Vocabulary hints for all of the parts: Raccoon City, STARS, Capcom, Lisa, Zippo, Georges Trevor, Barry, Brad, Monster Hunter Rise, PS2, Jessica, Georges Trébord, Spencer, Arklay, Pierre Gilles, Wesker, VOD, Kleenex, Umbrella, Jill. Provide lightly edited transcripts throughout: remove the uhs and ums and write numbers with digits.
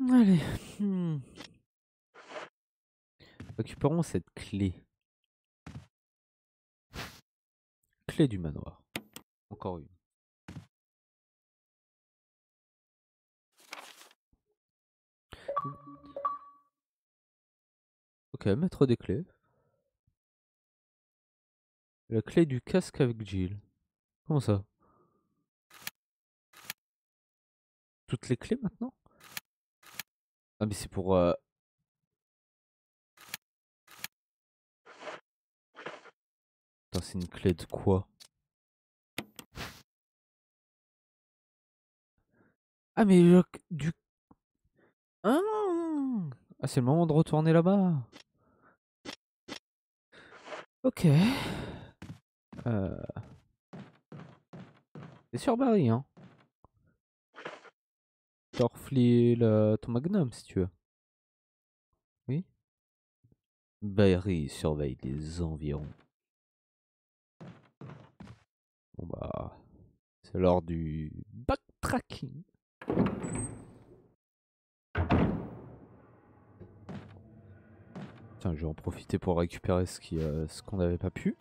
Allez. Récupérons cette clé. Clé du manoir. Encore une. Ok, mettre des clés. La clé du casque avec Jill. Comment ça? Toutes les clés maintenant? Ah mais c'est pour... Putain, c'est une clé de quoi? Ah mais du... Ah, ah c'est le moment de retourner là-bas. Ok. C'est sur Barry, hein. Tu as reflé ton magnum si tu veux. Oui. Barry surveille les environs. Bon bah. C'est l'heure du backtracking. Tiens, je vais en profiter pour récupérer ce qu'on n'avait pas pu.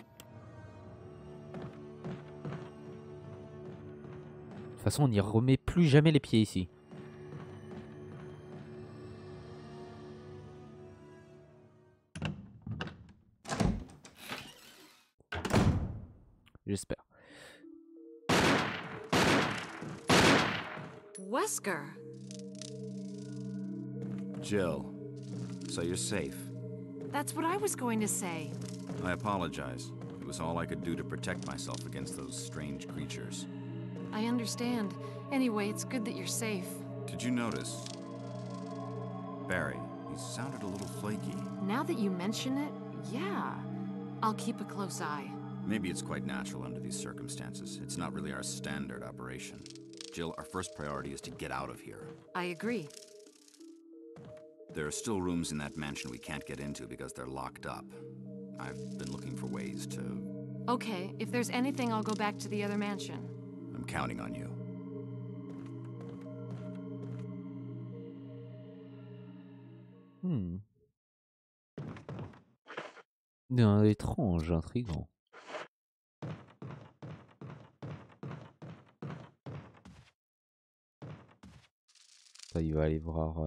De toute façon, on n'y remet plus jamais les pieds ici. J'espère. Wesker. Jill, so you're safe. That's what I was going to say. I apologize. It was all I could do to protect myself against those strange creatures. I understand. Anyway, it's good that you're safe. Did you notice? Barry, he sounded a little flaky. Now that you mention it, yeah. I'll keep a close eye. Maybe it's quite natural under these circumstances. It's not really our standard operation. Jill, our first priority is to get out of here. I agree. There are still rooms in that mansion we can't get into because they're locked up. I've been looking for ways to... Okay, if there's anything, I'll go back to the other mansion. I'm counting on you. Étrange, intriguant. Ça, il va aller voir.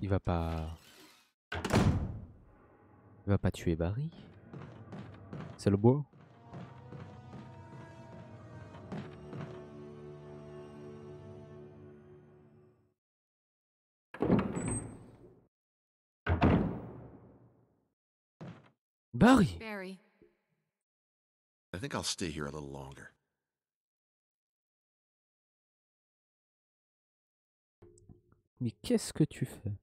Il va pas tuer Barry. C'est le bois. Barry. Barry. I think I'll stay here a little longer. Mais qu'est-ce que tu fais?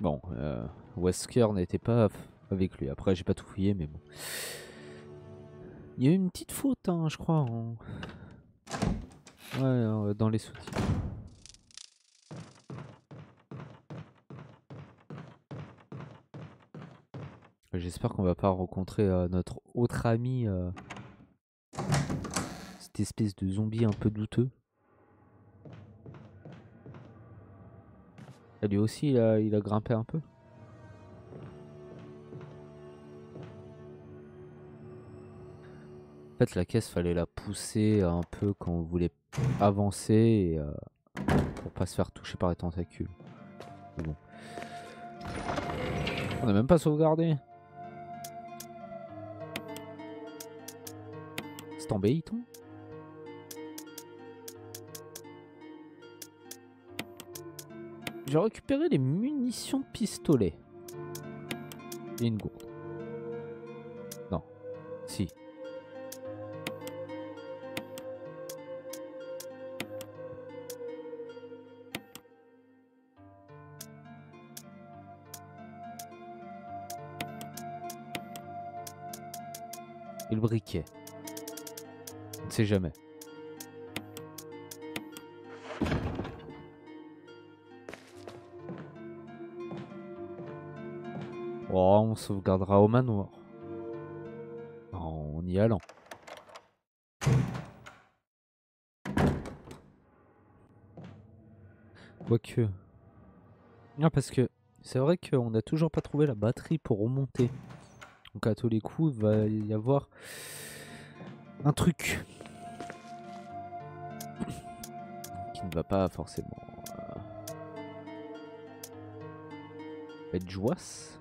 Bon, Wesker n'était pas avec lui. Après, j'ai pas tout fouillé, mais bon. Il y a eu une petite faute, hein, je crois. En... Ouais, dans les sous-titres. J'espère qu'on va pas rencontrer notre autre ami. Cette espèce de zombie un peu douteux. Et lui aussi, il a grimpé un peu. En fait, la caisse, fallait la pousser un peu quand on voulait avancer et, pour pas se faire toucher par les tentacules. Bon. On n'a même pas sauvegardé. C'est embêtant. J'ai récupéré les munitions de pistolet. Et une gourde. Non. Si. Et le briquet. On ne sait jamais. Oh, on sauvegardera au manoir. En y allant. Quoique. Non, parce que c'est vrai qu'on n'a toujours pas trouvé la batterie pour remonter. Donc à tous les coups, il va y avoir un truc qui ne va pas forcément être joisse.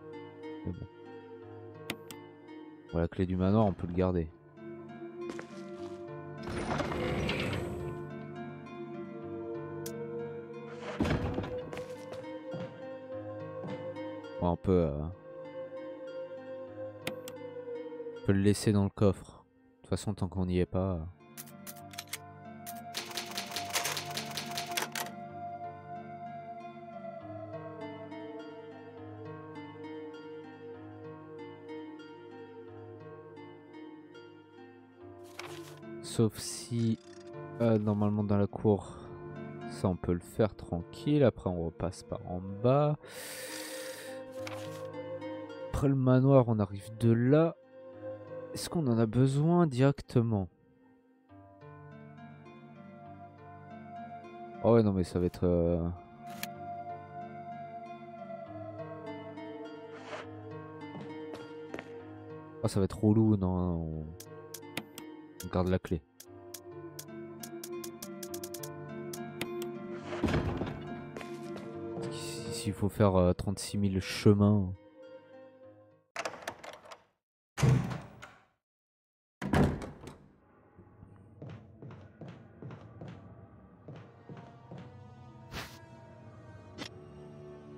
Mais bon. Bon, la clé du manoir, on peut le garder. Bon, on peut le laisser dans le coffre. De toute façon, tant qu'on n'y est pas... Sauf si, normalement dans la cour, ça on peut le faire tranquille. Après on repasse par en bas. Après le manoir, on arrive de là. Est-ce qu'on en a besoin directement? Oh ouais, non mais ça va être... Oh, ça va être relou, non. On garde la clé. S'il faut faire 36 000 chemins.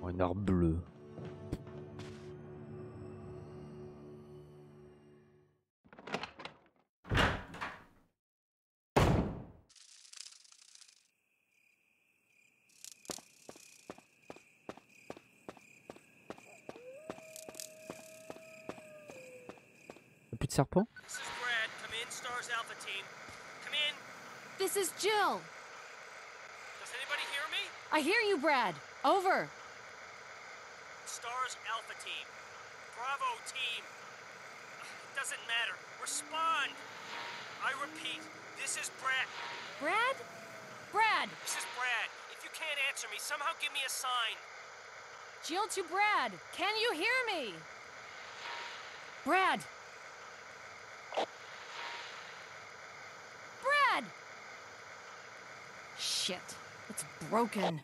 Oh, une arbre bleue. Serpent? This is Brad. Come in, STARS Alpha team. Come in. This is Jill. Does anybody hear me? I hear you, Brad. Over. STARS Alpha team. Bravo team. It doesn't matter. Respond. I repeat, this is Brad. Brad? Brad. This is Brad. If you can't answer me, somehow give me a sign. Jill to Brad. Can you hear me? Brad. Shit, it's broken.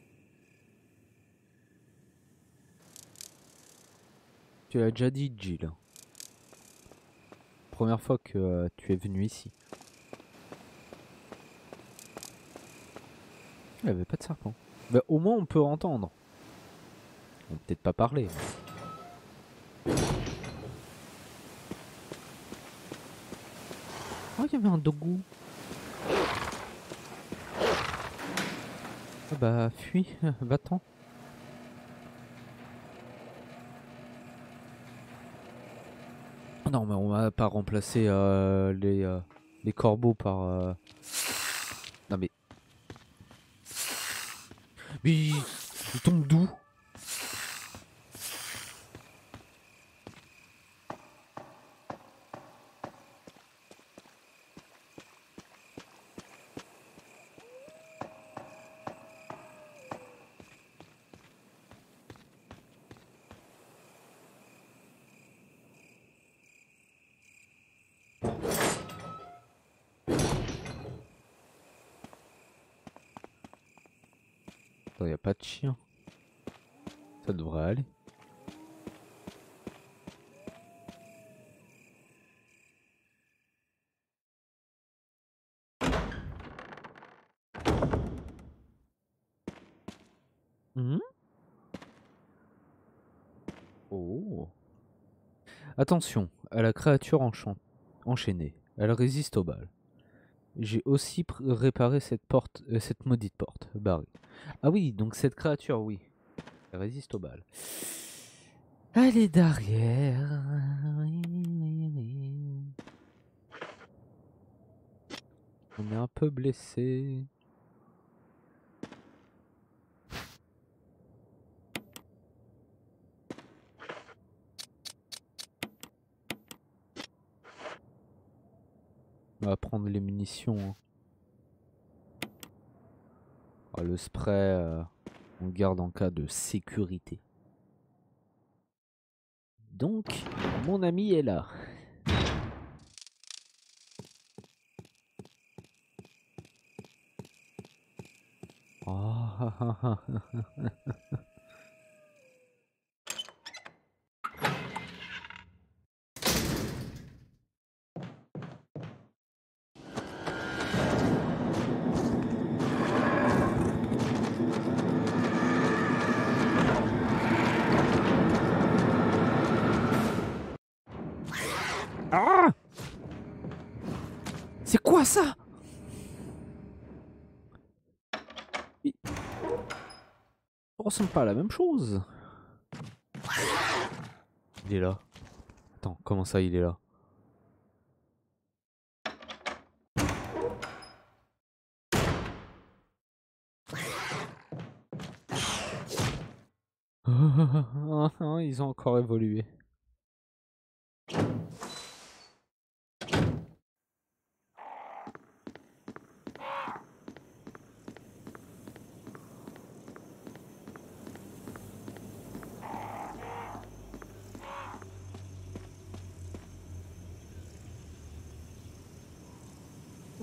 Tu l'as déjà dit, Jill. Première fois que tu es venu ici. Il n'y avait pas de serpent. Bah, au moins on peut entendre. On peut peut-être pas parler. Oh, il y avait un dogu. Bah fuis, va-t'en. Non mais on va pas remplacer les corbeaux par... Non mais... Mais ils tombent d'où? Il n'y a pas de chien. Ça devrait aller. Oh. Attention à la créature enchaînée. Elle résiste aux balles. J'ai aussi réparé cette maudite porte, Barry. Ah oui, donc cette créature, oui. Elle résiste aux balles. Elle est derrière. On est un peu blessé. On va prendre les munitions. Oh, le spray, on garde en cas de sécurité. Donc, mon ami est là. Oh. C'est quoi ça? On ressemble pas à la même chose. Il est là. Attends, comment ça il est là? Ils ont encore évolué.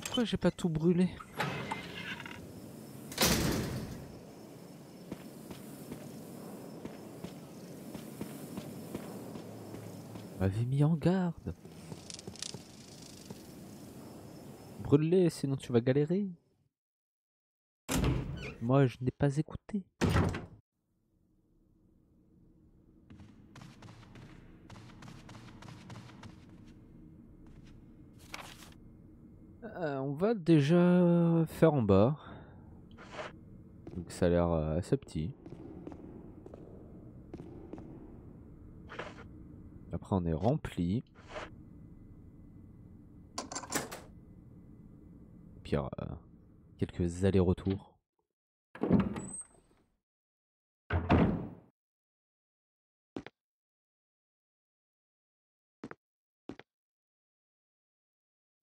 Pourquoi j'ai pas tout brûlé? On m'avait mis en garde. Brûle-les, sinon tu vas galérer. Moi, je n'ai pas écouté. On va déjà faire en bas. Donc ça a l'air assez petit. Après on est rempli. Puis quelques allers-retours.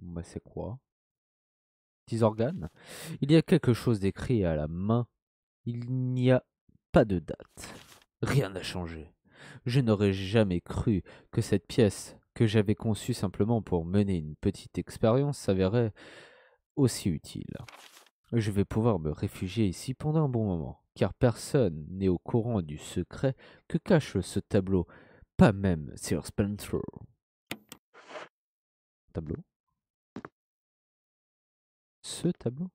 Bah c'est quoi? Organes. Il y a quelque chose d'écrit à la main. Il n'y a pas de date. Rien n'a changé. Je n'aurais jamais cru que cette pièce, que j'avais conçue simplement pour mener une petite expérience, s'avérait aussi utile. Je vais pouvoir me réfugier ici pendant un bon moment, car personne n'est au courant du secret que cache ce tableau, pas même Sir Spencer. Tableau? Ce tableau,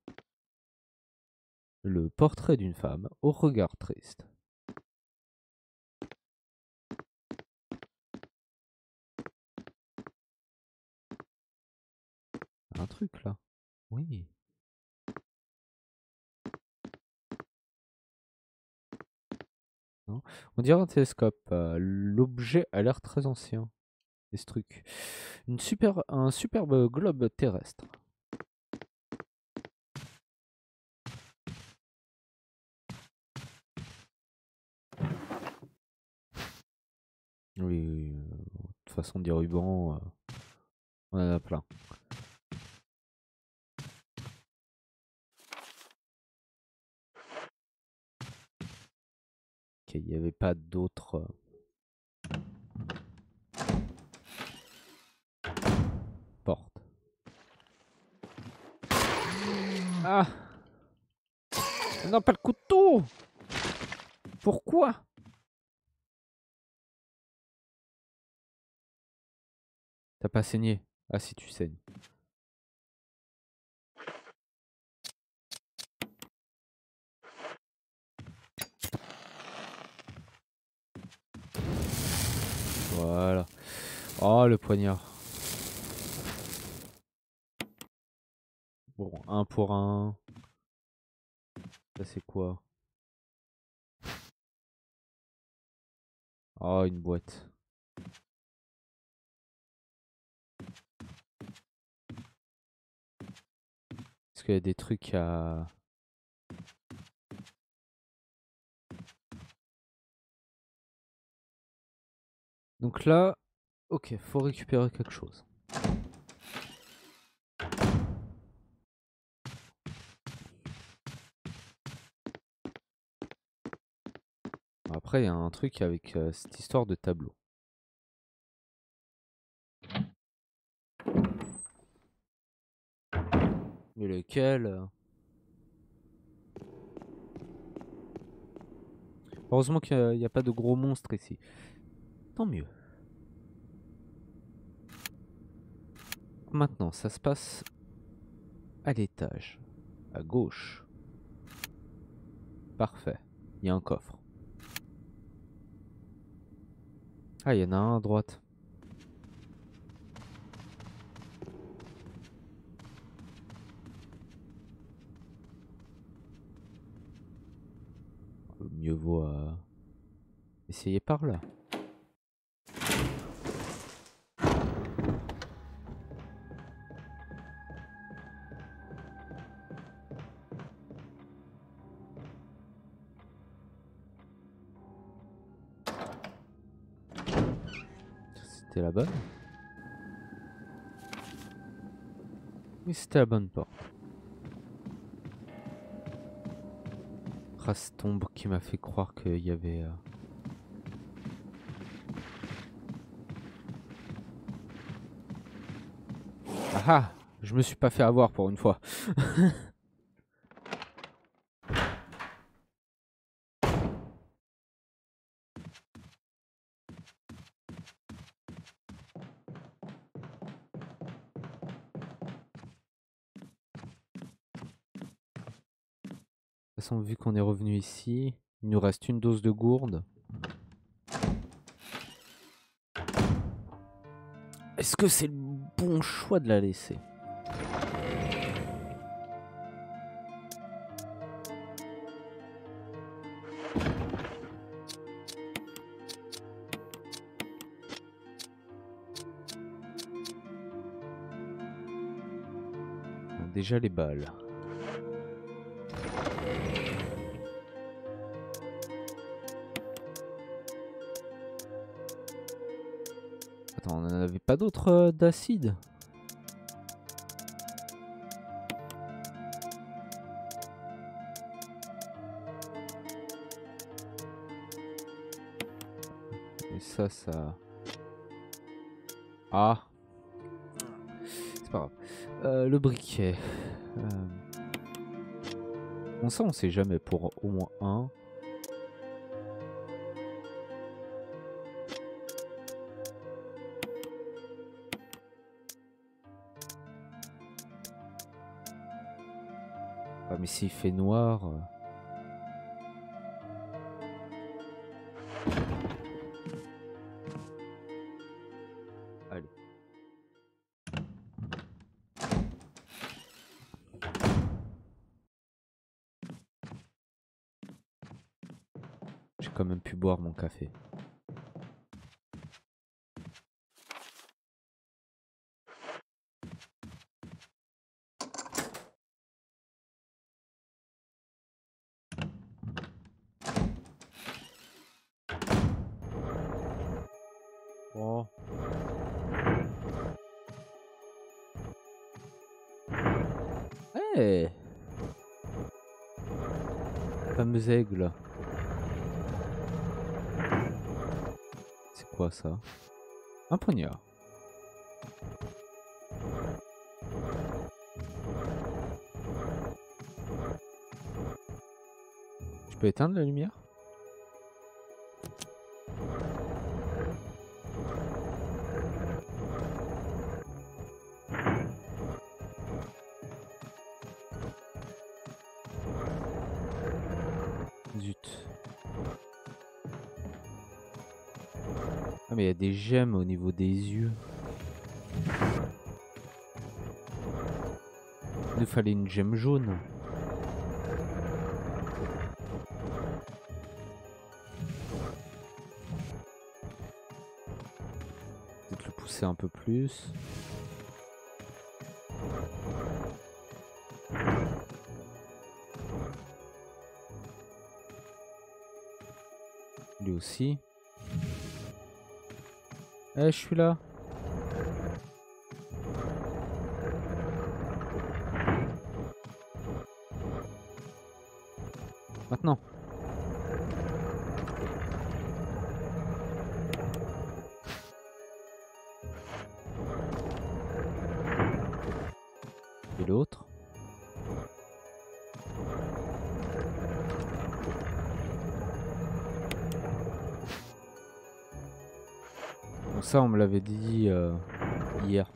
le portrait d'une femme au regard triste. Un truc là, oui. Non. On dirait un télescope. L'objet a l'air très ancien. Et ce truc, un superbe globe terrestre. Oui, de toute façon des rubans, on en a plein. Ok, il n'y avait pas d'autres... portes. Ah! Non, pas le couteau! Pourquoi? T'as pas saigné? Ah si, tu saignes. Voilà. Oh, le poignard. Bon, un pour un. Ça, c'est quoi? Oh, une boîte. Parce qu'il y a des trucs à... Donc là, ok, faut récupérer quelque chose. Après, il y a un truc avec cette histoire de tableau. Mais lequel? Heureusement qu'il n'y a pas de gros monstres ici. Tant mieux. Maintenant, ça se passe à l'étage, à gauche. Parfait. Il y a un coffre. Ah, il y en a un à droite. Mieux vaut essayer par là. C'était la bonne. Oui, c'était la bonne porte. Cette ombre qui m'a fait croire qu'il y avait... Ah ah, je me suis pas fait avoir pour une fois. Vu qu'on est revenu ici, il nous reste une dose de gourde. Est-ce que c'est le bon choix de la laisser? Déjà les balles. Attends, on n'en avait pas d'autres d'acide? Et ça, ça... Ah! C'est pas grave. Le briquet. Bon, ça, on sait jamais pour au moins un. Mais s'il fait noir... Allez. J'ai quand même pu boire mon café. Aigle. C'est quoi ça? Un poignard. Je peux éteindre la lumière? Il y a des gemmes au niveau des yeux. Il nous fallait une gemme jaune. Peut-être le pousser un peu plus. Lui aussi. Eh, je suis là. Maintenant. de l'autre. Donc ça on me l'avait dit hier.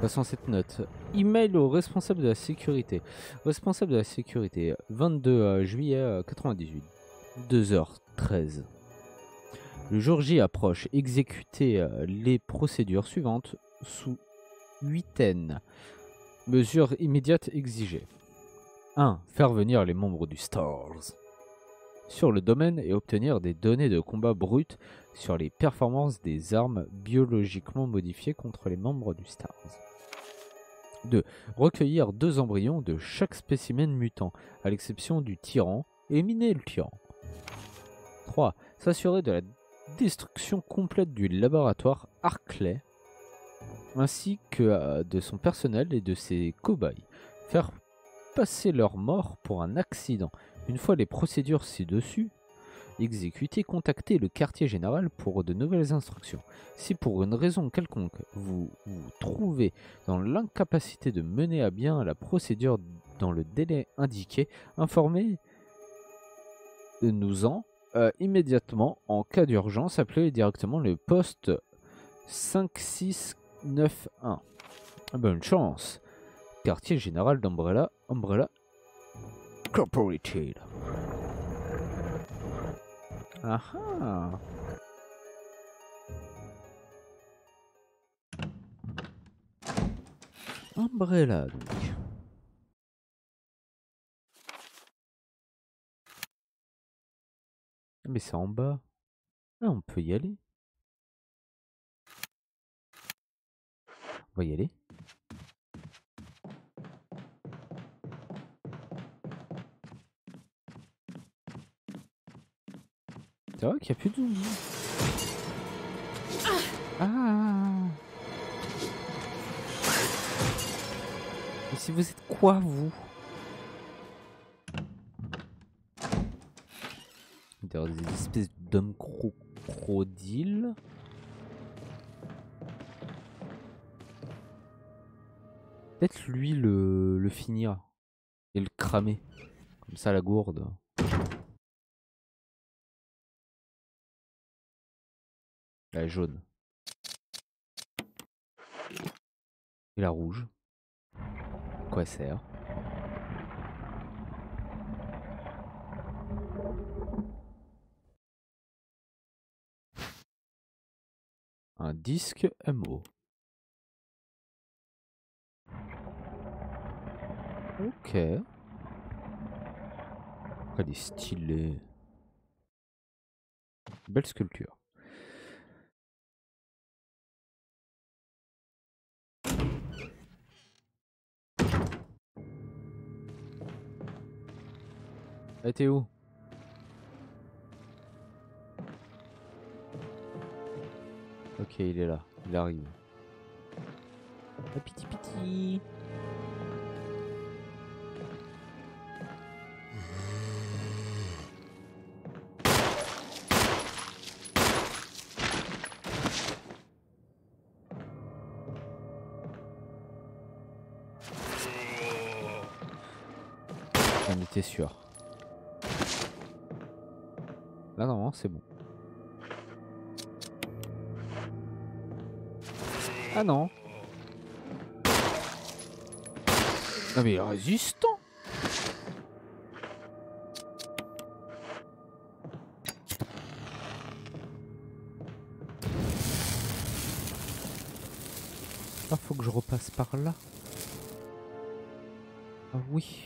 Passons cette note. Email au responsable de la sécurité. Responsable de la sécurité, 22 juillet 98, 2h13. Le jour J approche. Exécutez les procédures suivantes sous huitaine. Mesures immédiates exigées. 1. Faire venir les membres du STARS sur le domaine et obtenir des données de combat brutes sur les performances des armes biologiquement modifiées contre les membres du STARS. 2. Recueillir 2 embryons de chaque spécimen mutant, à l'exception du tyran, et miner le tyran. 3. S'assurer de la destruction complète du laboratoire Arklay, ainsi que de son personnel et de ses cobayes. Faire passer leur mort pour un accident. Une fois les procédures ci-dessus exécutées, contactez le quartier général pour de nouvelles instructions. Si pour une raison quelconque vous vous trouvez dans l'incapacité de mener à bien la procédure dans le délai indiqué, informez-nous-en immédiatement. En cas d'urgence, appelez directement le poste 5691. Bonne chance. Quartier général d'Umbrella, Corporated. Aha. Umbrella donc. Mais c'est en bas. Là, on peut y aller. On va y aller. C'est vrai qu'il n'y a plus de zoom. Mais si vous êtes quoi, vous? Des espèces d'hommes crocodiles. Peut-être lui le finir et le cramer. Comme ça, la gourde. La jaune. Et la rouge. Quoi sert? Un disque MO. Ok. Elle est stylée. Belle sculpture. Ah, t'es où? Ok, il est là, il arrive. Ah, piti piti. J'en étais sûr. Là, normalement, c'est bon. Ah non. Ah mais il est résistant. Ah, faut que je repasse par là. Ah oui.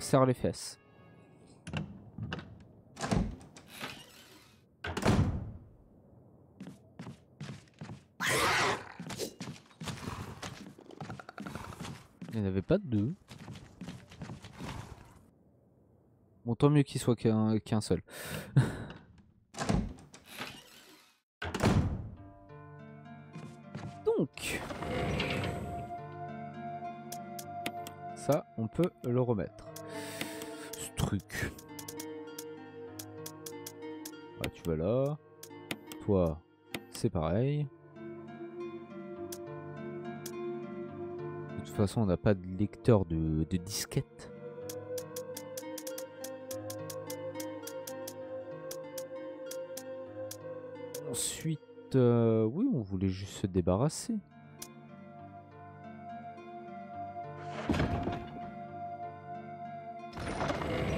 Serre les fesses. Il n'y en avait pas deux. Bon, tant mieux qu'il soit qu'un seul. Donc, ça, on peut le remettre. Ce truc. bah tu vas là. Toi, c'est pareil. De toute façon, on n'a pas de lecteur de disquette. Ensuite, oui, on voulait juste se débarrasser.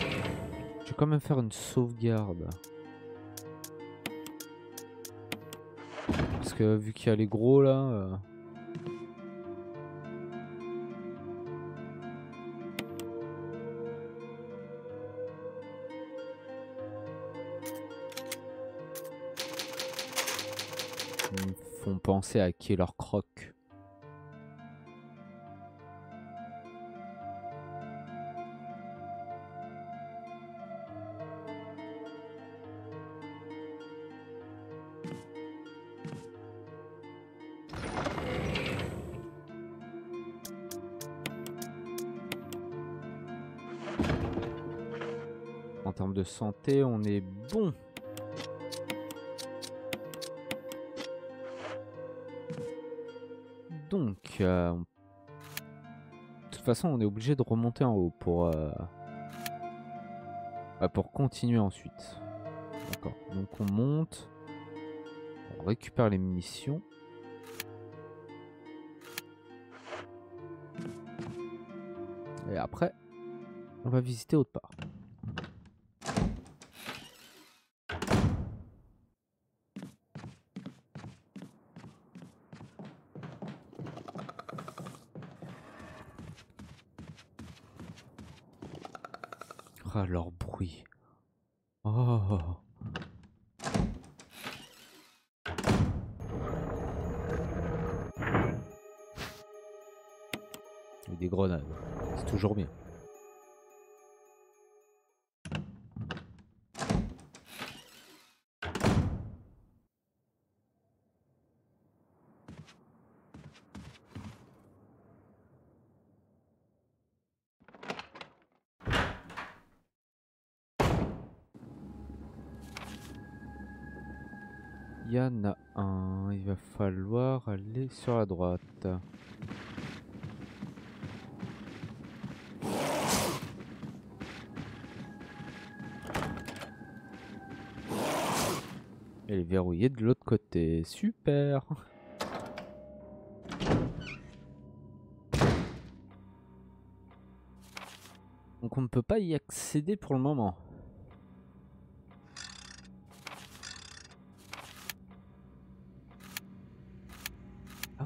Je vais quand même faire une sauvegarde. Parce que vu qu'il y a les gros là... Ils me font penser à Killer Croc. Santé, on est bon. Donc, de toute façon, on est obligé de remonter en haut pour continuer ensuite. D'accord. Donc on monte, on récupère les munitions. Et après, on va visiter autre part. Leur bruit. Oh. Et des grenades, c'est toujours bien. Il y en a un, il va falloir aller sur la droite. Elle est verrouillée de l'autre côté, super. Donc on ne peut pas y accéder pour le moment.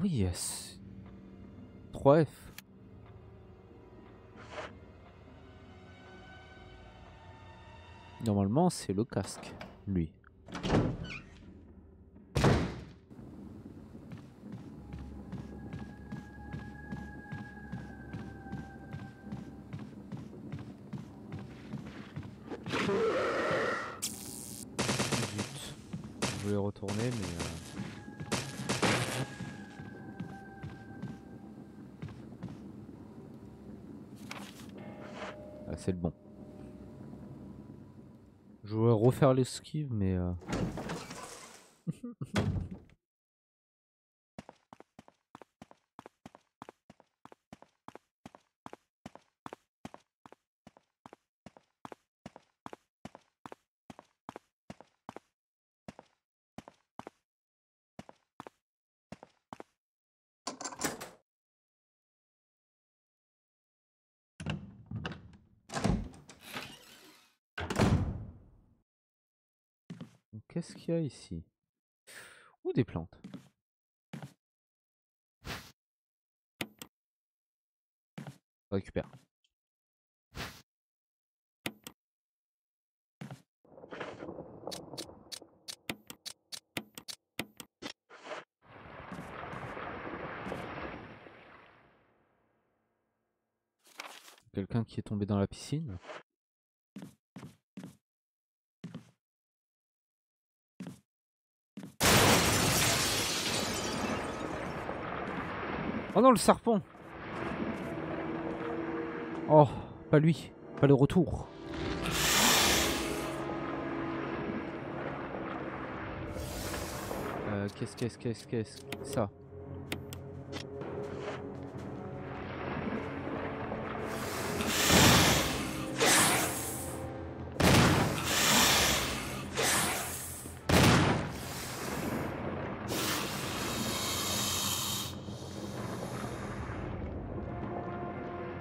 Oui, yes. 3F. Normalement, c'est le casque, lui. Zut. Je voulais retourner, mais... C'est le bon. Je voulais refaire l'esquive, mais... Qu'est-ce qu'il y a ici? Ou des plantes. On récupère. Quelqu'un qui est tombé dans la piscine? Oh non, le serpent! Oh, pas lui, pas le retour. Qu'est-ce ça?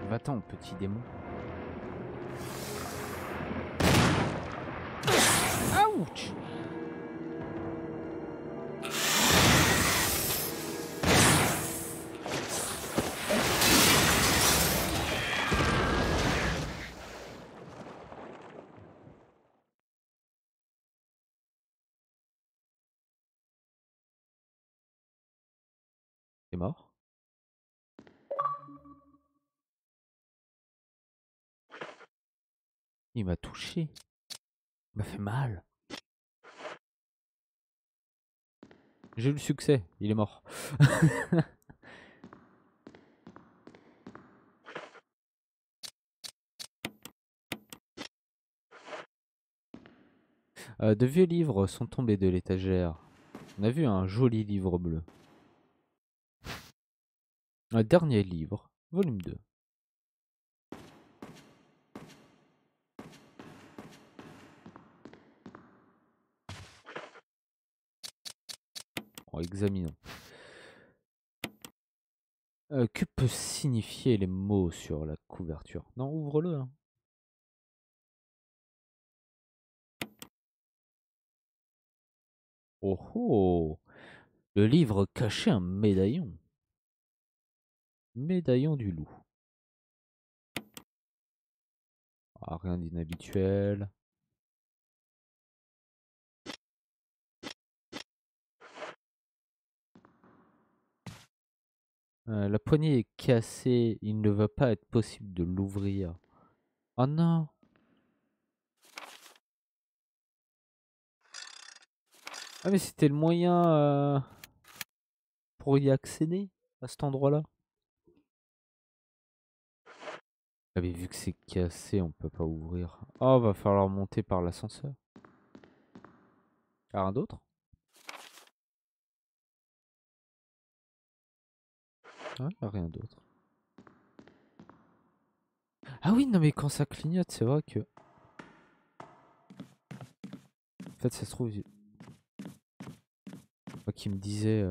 Va-t'en, petit démon. Ouch! T'es mort? Il m'a touché. Il m'a fait mal. J'ai eu le succès. Il est mort. De vieux livres sont tombés de l'étagère. On a vu un joli livre bleu. Un dernier livre, volume 2. Examinons. Que peut signifier les mots sur la couverture? Non, ouvre-le. Hein. Oh oh! Le livre cachait un médaillon. Médaillon du loup. Ah, rien d'inhabituel. La poignée est cassée, il ne va pas être possible de l'ouvrir. Oh non! Ah mais c'était le moyen pour y accéder à cet endroit-là. J'avais vu que c'est cassé, on peut pas ouvrir. Oh, va falloir monter par l'ascenseur. Rien d'autre? Ah, rien d'autre. Ah oui, non mais quand ça clignote, c'est vrai que... En fait, ça se trouve... Moi qui me disais...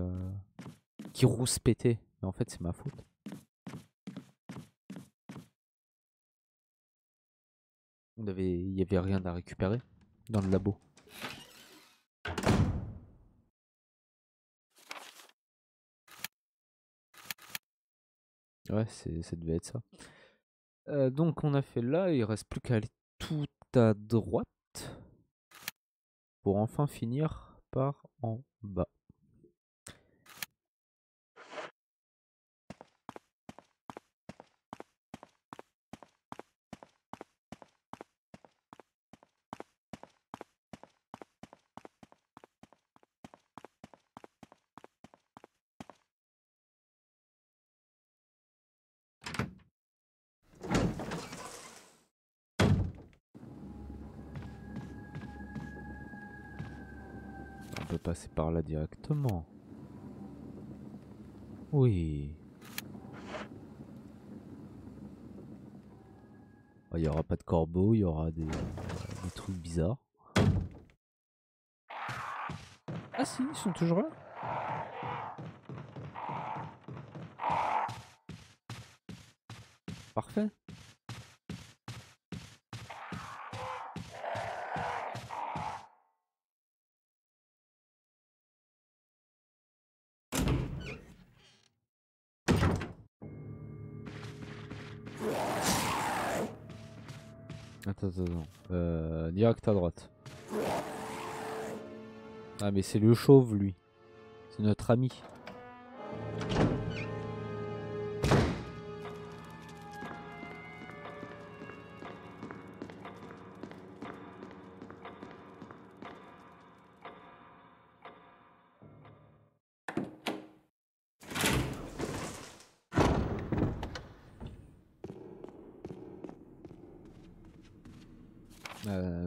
Qui rouspétait. Mais en fait, c'est ma faute. On avait... Il n'y avait rien à récupérer dans le labo. Ouais, ça devait être ça. Donc on a fait là, il reste plus qu'à aller tout à droite pour enfin finir par en bas. On peut passer par là directement. Oui. Il n'y aura pas de corbeau, il y aura des trucs bizarres. Ah si, ils sont toujours là. Parfait. Attends. Direct à droite. Ah mais c'est le chauve lui. C'est notre ami.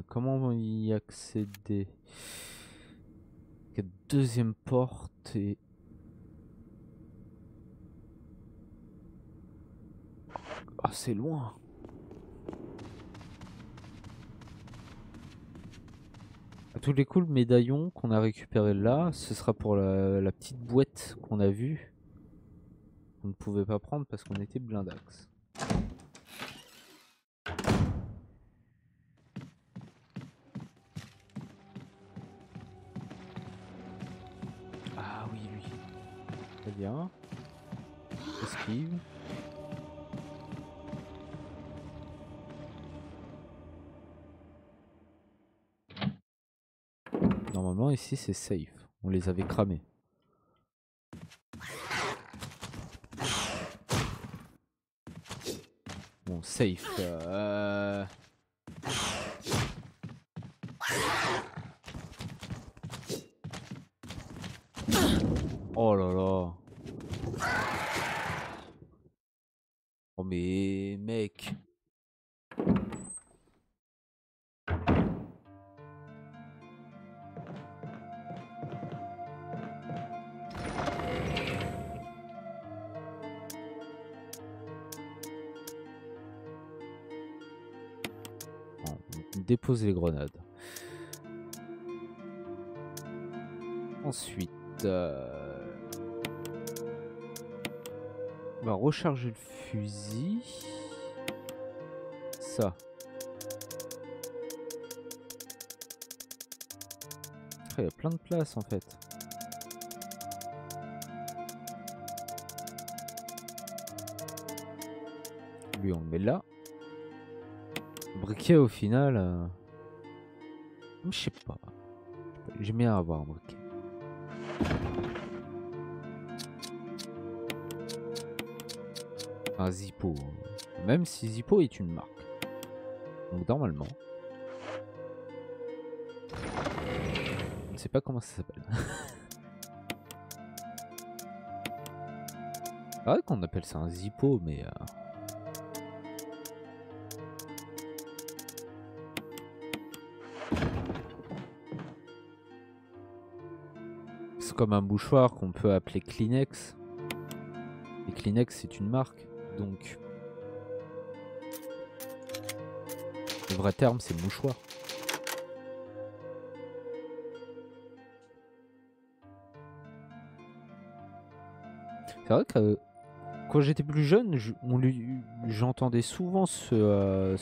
Comment y accéder? Deuxième porte et... Ah, c'est loin. À tous les coups, le médaillon qu'on a récupéré là, ce sera pour la petite boîte qu'on a vue. On ne pouvait pas prendre parce qu'on était blindax. Bien. Esquive. Normalement ici c'est safe. On les avait cramés. Bon, safe. Oh là là. Oh mais mec. On dépose les grenades. Ensuite... On va recharger le fusil. Ça. Après, il y a plein de place en fait. Lui, on le met là. Le briquet, au final. Je sais pas. J'aime bien avoir un briquet. Un Zippo, même si Zippo est une marque, donc normalement on ne sait pas comment ça s'appelle. Ah ouais, qu'on appelle ça un Zippo, mais c'est comme un mouchoir qu'on peut appeler Kleenex, et Kleenex c'est une marque. Donc, le vrai terme, c'est mouchoir. C'est vrai que quand j'étais plus jeune, j'entendais souvent ce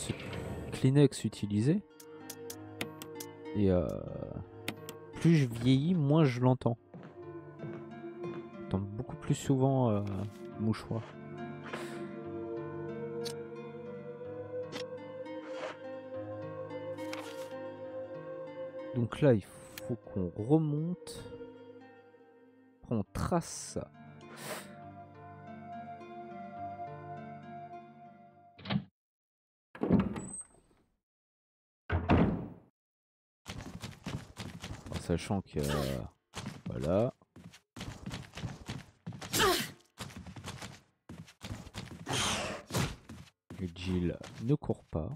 Kleenex utilisé. Et plus je vieillis, moins je l'entends. J'entends beaucoup plus souvent mouchoir. Donc là, il faut qu'on remonte. Après, on trace ça. En sachant que... voilà. Et Jill ne court pas.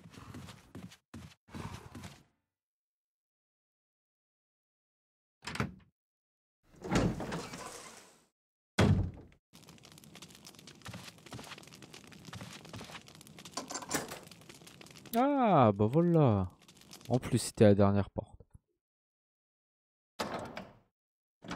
Ah bah voilà. En plus c'était la dernière porte. Ah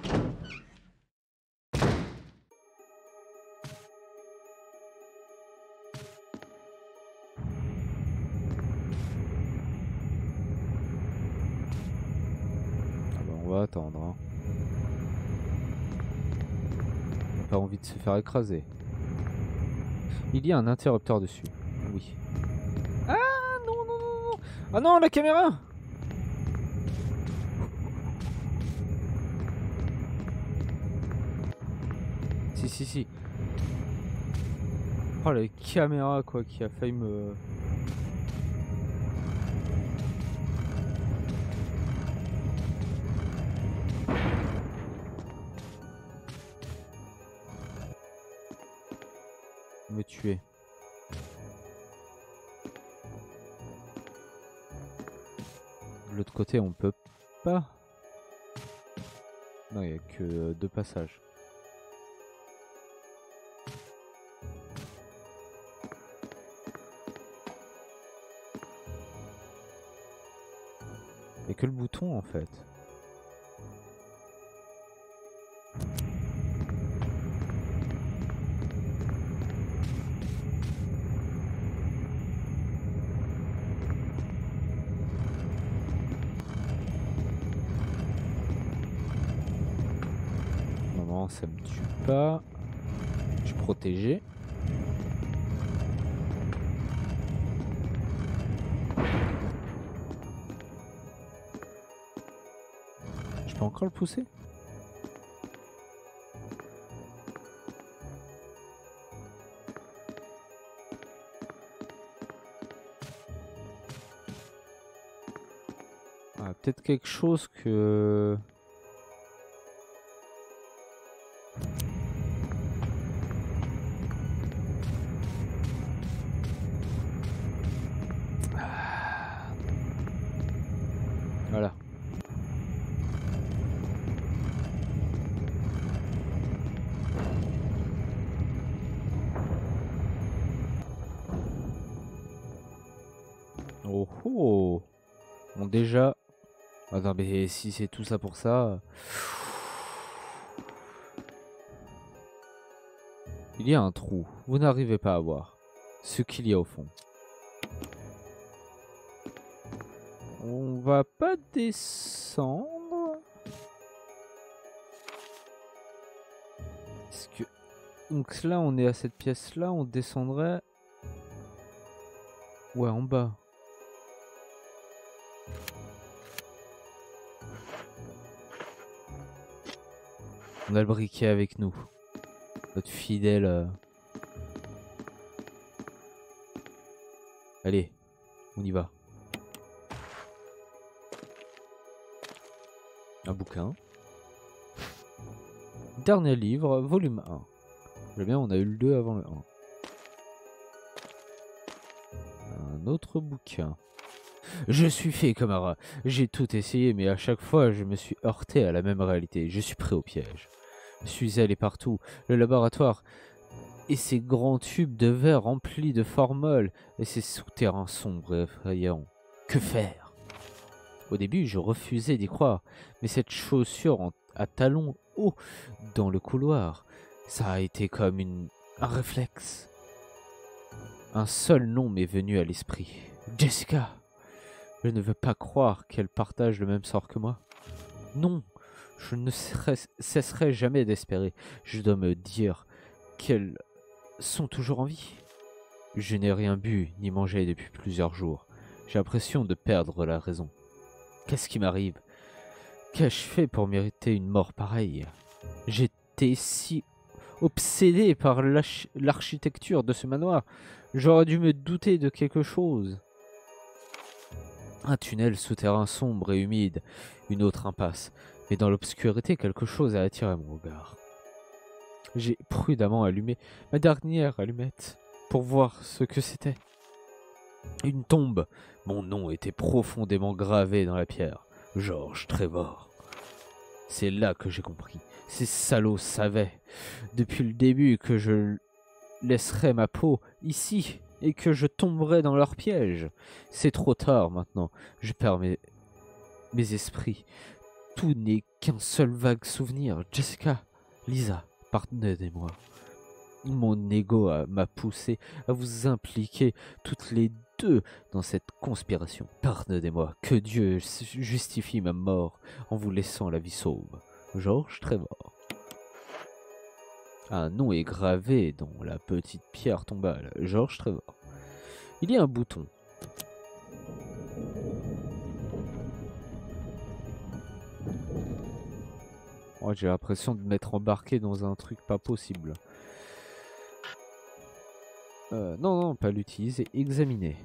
bah on va attendre hein. On n'a pas envie de se faire écraser. Il y a un interrupteur dessus. Oui. Ah non, la caméra! Si. Oh, la caméra, quoi, qui a failli me... me tuer. L'autre côté on peut pas. Non, il n'y a que deux passages. Il n'y a que le bouton en fait. Ça me tue pas. Je suis protégé. Je peux encore le pousser? Ah, peut-être quelque chose que... Déjà, ah non, mais si c'est tout ça pour ça, il y a un trou. Vous n'arrivez pas à voir ce qu'il y a au fond. On va pas descendre. Est-ce que donc là, on est à cette pièce-là, on descendrait ouais en bas. On a le briquet avec nous. Notre fidèle. Allez, on y va. Un bouquin. Dernier livre, volume 1. J'aime bien, on a eu le 2 avant le 1. Un autre bouquin. Je suis fait comme un rat. J'ai tout essayé, mais à chaque fois, je me suis heurté à la même réalité. Je suis pris au piège. Je suis allé partout. Le laboratoire et ses grands tubes de verre remplis de formoles et ses souterrains sombres et effrayants. Que faire? Au début, je refusais d'y croire, mais cette chaussure à talons hauts dans le couloir, ça a été comme un réflexe. Un seul nom m'est venu à l'esprit. Jessica! Je ne veux pas croire qu'elle partage le même sort que moi. Non, je ne cesserai jamais d'espérer. Je dois me dire qu'elles sont toujours en vie. Je n'ai rien bu ni mangé depuis plusieurs jours. J'ai l'impression de perdre la raison. Qu'est-ce qui m'arrive? Qu'ai-je fait pour mériter une mort pareille? J'étais si obsédé par l'architecture de ce manoir. J'aurais dû me douter de quelque chose. Un tunnel souterrain sombre et humide, une autre impasse, mais dans l'obscurité, quelque chose a attiré mon regard. J'ai prudemment allumé ma dernière allumette pour voir ce que c'était. Une tombe. Mon nom était profondément gravé dans la pierre. Georges Trevor. C'est là que j'ai compris. Ces salauds savaient, depuis le début, que je laisserais ma peau ici. Et que je tomberai dans leur piège. C'est trop tard maintenant. Je perds mes esprits. Tout n'est qu'un seul vague souvenir. Jessica, Lisa, pardonnez-moi. Mon ego m'a poussé à vous impliquer toutes les deux dans cette conspiration. Pardonnez-moi. Que Dieu justifie ma mort en vous laissant la vie sauve. Georges Trébord. Un nom est gravé dans la petite pierre tombale. Georges Trevor. Il y a un bouton. Oh, j'ai l'impression de m'être embarqué dans un truc pas possible. Non, non, pas l'utiliser. Examiner.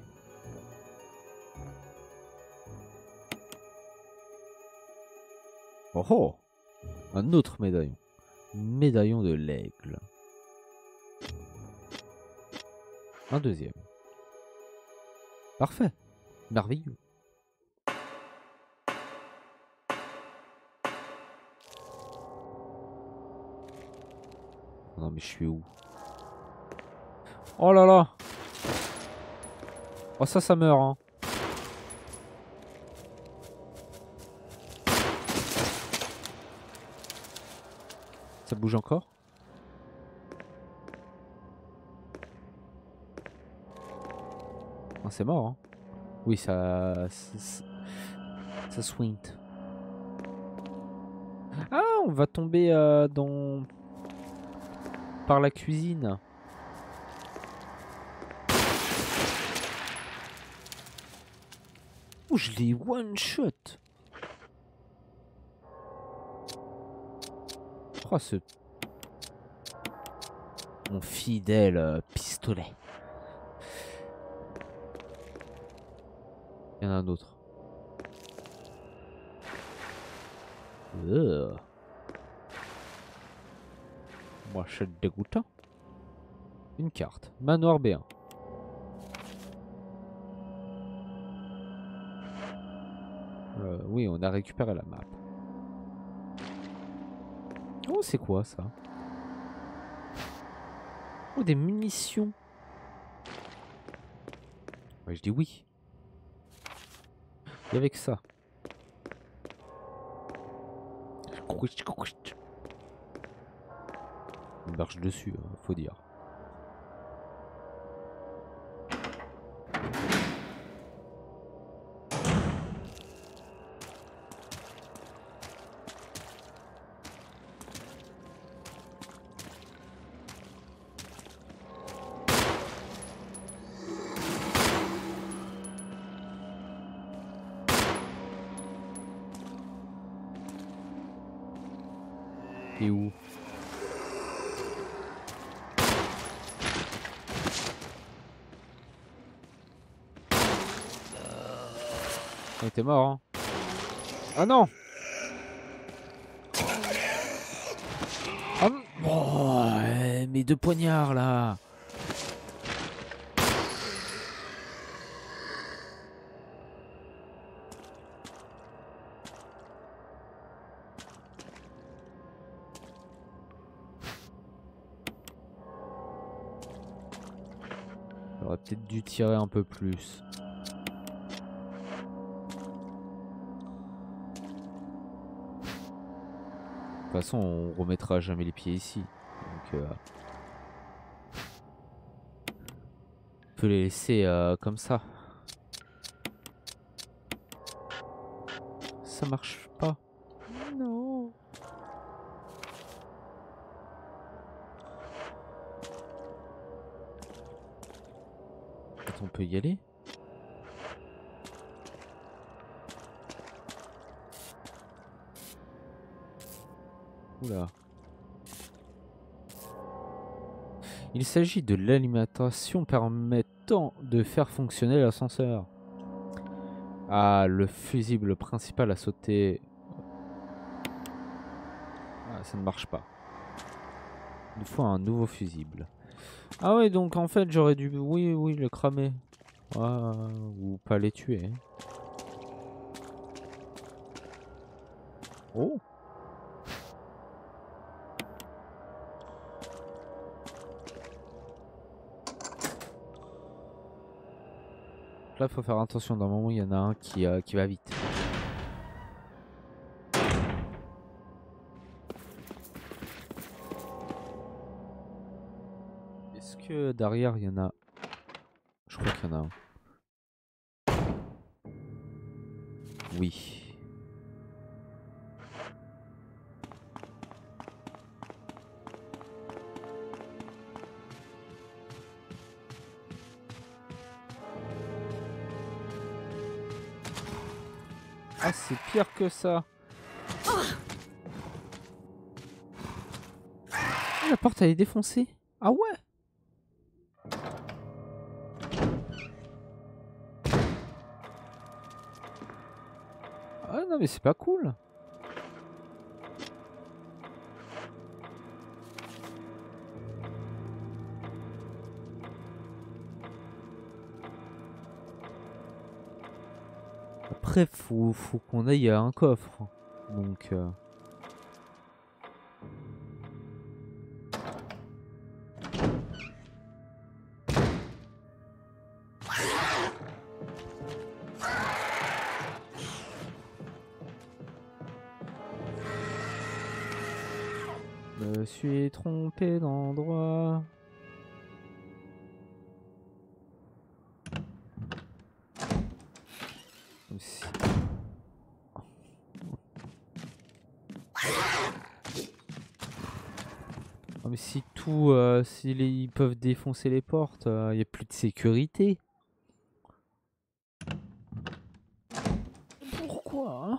Oh oh! Un autre médaillon. Médaillon de l'aigle. Un deuxième. Parfait. Merveilleux. Non mais je suis où? Oh là là! Oh ça, ça meurt hein. Ça bouge encore? Oh, c'est mort hein. Oui ça... Ça swing. Ah on va tomber dans... Par la cuisine. Oh je l'ai one shot. Oh ce... Mon fidèle pistolet. Il y en a un autre. Moi, je suis dégoûtant. Une carte. Manoir B1. Oui, on a récupéré la map. Oh, c'est quoi ça? Oh, des munitions. Ouais, je dis oui. Et avec ça. On marche dessus, faut dire. T'es mort hein. Ah non. Ah oh, mes deux poignards là. J'aurais peut-être dû tirer un peu plus. De toute façon, on remettra jamais les pieds ici. Donc, on peut les laisser comme ça. Ça marche pas. Non. On peut y aller. Là. Il s'agit de l'alimentation permettant de faire fonctionner l'ascenseur. Ah, le fusible principal a sauté. Ah, ça ne marche pas. Il faut un nouveau fusible. Ah ouais, donc en fait j'aurais dû... Oui, oui, le cramer. Ah, ou pas les tuer. Oh! Là, faut faire attention, d'un moment il y en a un qui va vite. Est-ce que derrière il y en a... Je crois qu'il y en a un. Oui. Ah, c'est pire que ça. Ah, la porte elle est défoncée. Ah ouais. Ah non mais c'est pas cool. Après, faut qu'on aille à un coffre. Donc, me suis trompé d'endroit. Aussi. Mais si tout, ils peuvent défoncer les portes, il n'y a plus de sécurité. Pourquoi?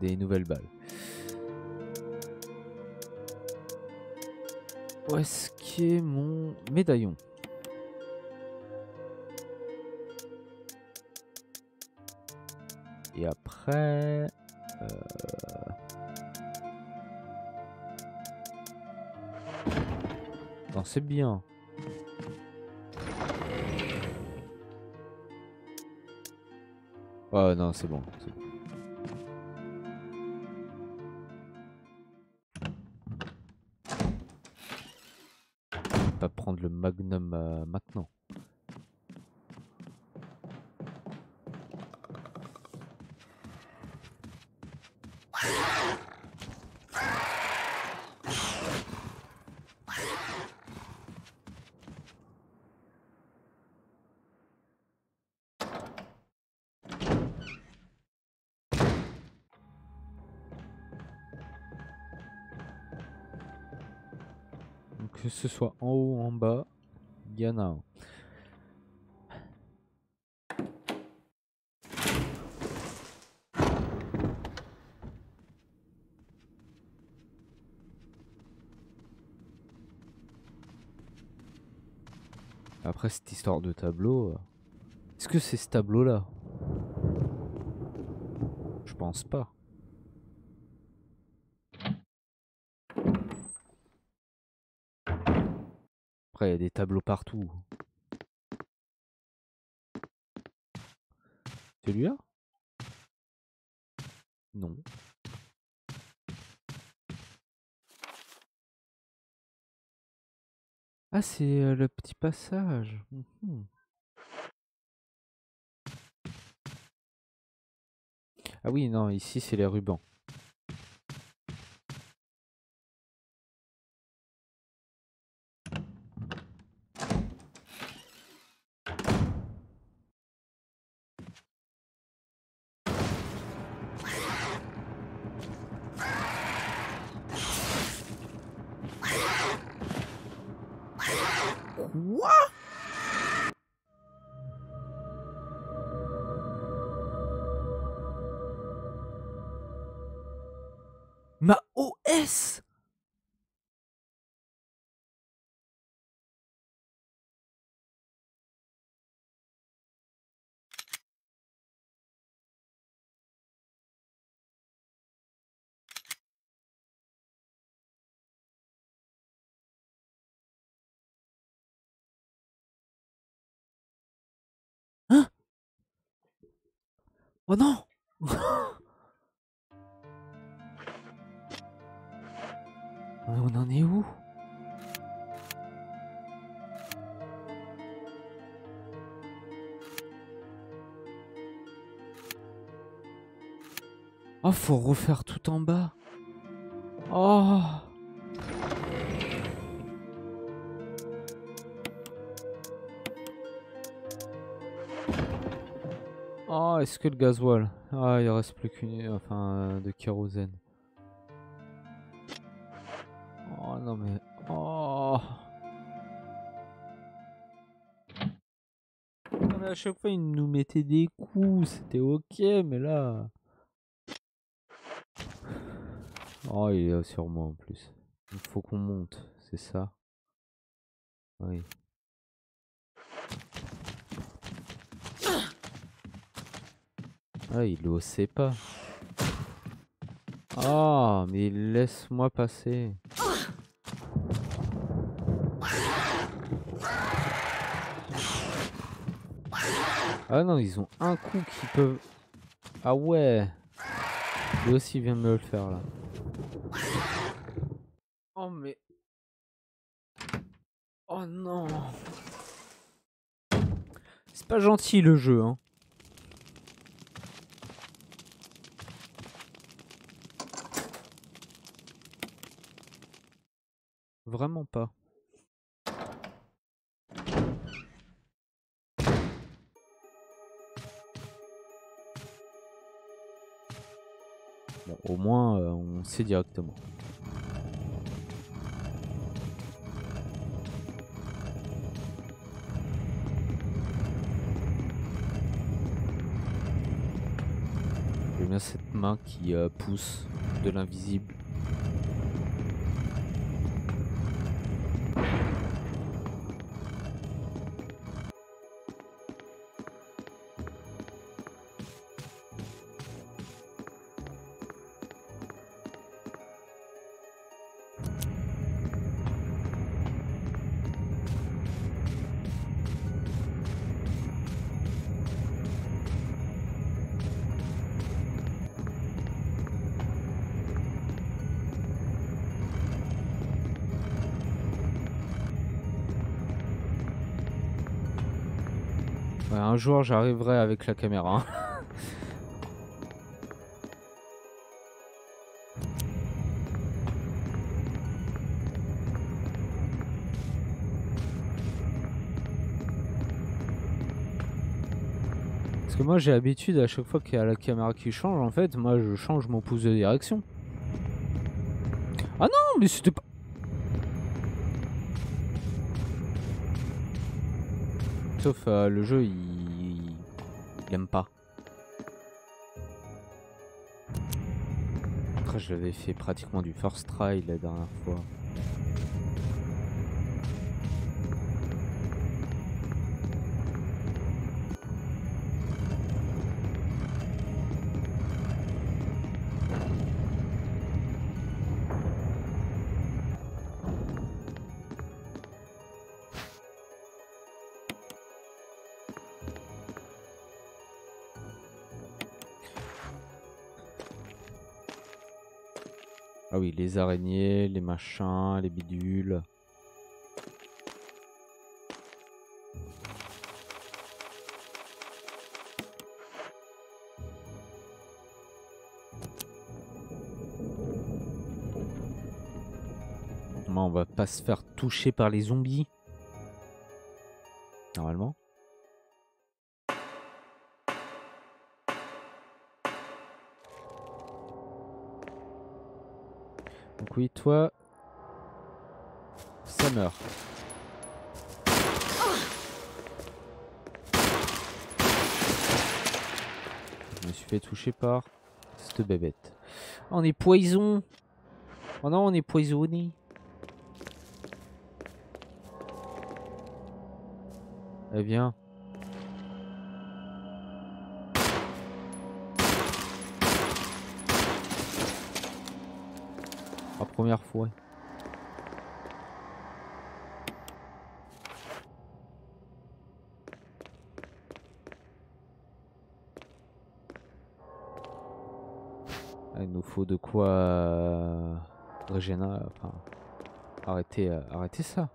Des nouvelles balles. Où est-ce qu'est mon médaillon? Et après... Non, c'est bien. Oh non, c'est bon, c'est bon. Prendre le magnum maintenant. Que ce soit en haut ou en bas, il y en a un. Après cette histoire de tableau, est-ce que c'est ce tableau-là? Je pense pas. Il y a des tableaux partout. Celui-là? Non. Ah, c'est le petit passage. Ah oui, non, ici c'est les rubans. Oh non. On en est où? Oh, faut refaire tout en bas. Oh. Oh, est-ce que le gasoil? Ah, il reste plus qu'une... Enfin, de kérosène. Oh, non mais... Oh. Non, mais à chaque fois, il nous mettait des coups. C'était ok, mais là... Oh, il est sur moi en plus. Il faut qu'on monte, c'est ça? Oui. Ah, il osait pas. Ah, mais laisse-moi passer. Ah non, ils ont un coup qui peut... Ah ouais. Lui aussi vient de me le faire là. Oh mais... Oh non. C'est pas gentil le jeu hein. Vraiment pas. Bon, au moins, on sait directement. J'aime bien cette main qui pousse de l'invisible. Un jour j'arriverai avec la caméra. Parce que moi j'ai l'habitude à chaque fois qu'il y a la caméra qui change, en fait, moi je change mon pouce de direction. Ah non, mais c'était pas... Sauf le jeu, il aime pas. Après, je l'avais fait pratiquement du first try la dernière fois. Ah oui, les araignées, les machins, les bidules. Moi, on va pas se faire toucher par les zombies. Normalement. Donc oui, toi, ça meurt. Je me suis fait toucher par cette bébête. Oh, on est poison. Oh non, on est poisonné. Eh bien. Première fois. Il nous faut de quoi régénérer, enfin, arrêter ça.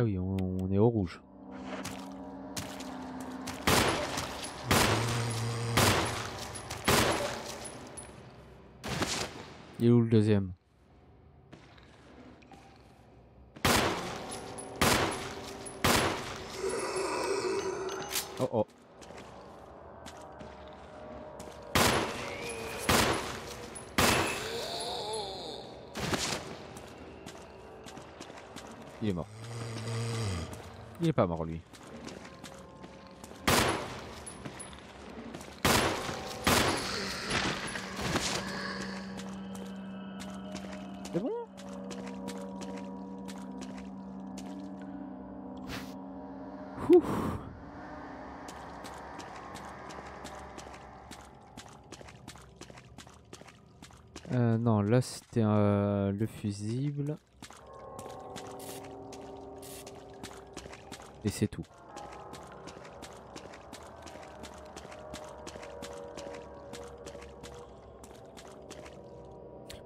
Ah oui, on est au rouge. Il est où le deuxième? Oh oh. Il est mort. Il est pas mort lui. C'est bon? Ouh. Non, là c'était le fusible. Et c'est tout.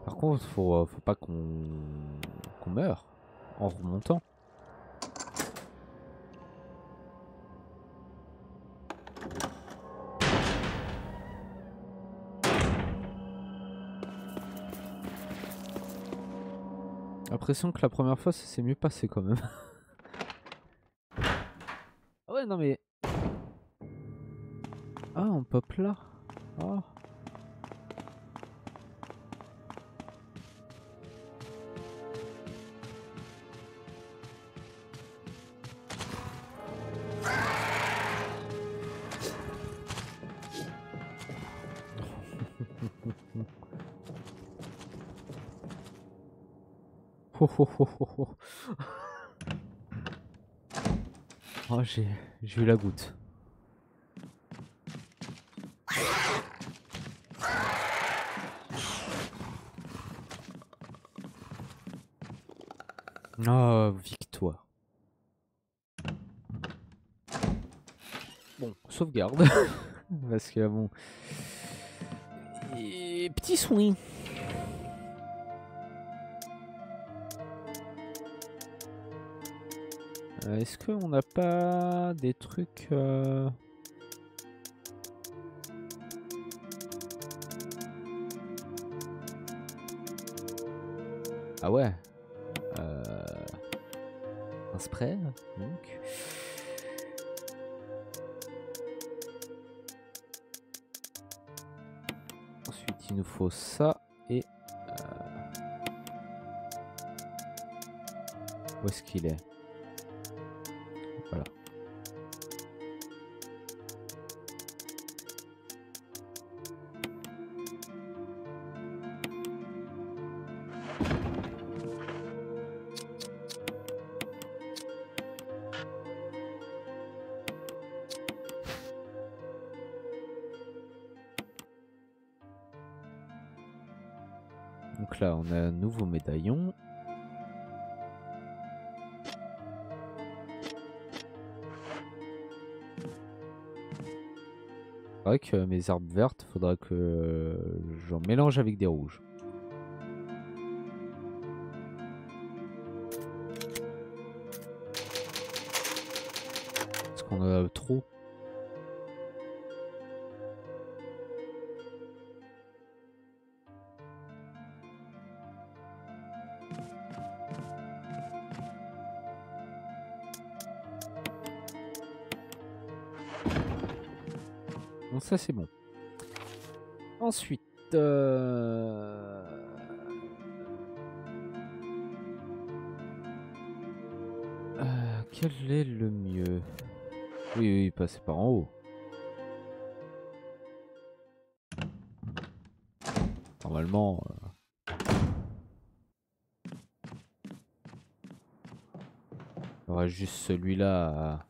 Par contre, faut pas qu'on meure en remontant. J'ai l'impression que la première fois ça s'est mieux passé quand même. Ouais, non mais. Ah, on pop là. Oh. Oh, j'ai eu la goutte. Oh, victoire. Bon, sauvegarde. Parce que bon. Et petit soin. Est-ce qu'on n'a pas des trucs... Ah ouais, un spray, donc... Ensuite il nous faut ça et... Où est-ce qu'il est ? Voilà. Donc là, on a un nouveau médaillon. Que mes arbres vertes, faudra que j'en mélange avec des rouges. Parce qu'on en a trop. Ça c'est bon. Ensuite, quel est le mieux? Oui, passer par en haut. Normalement. Il y aura juste celui-là.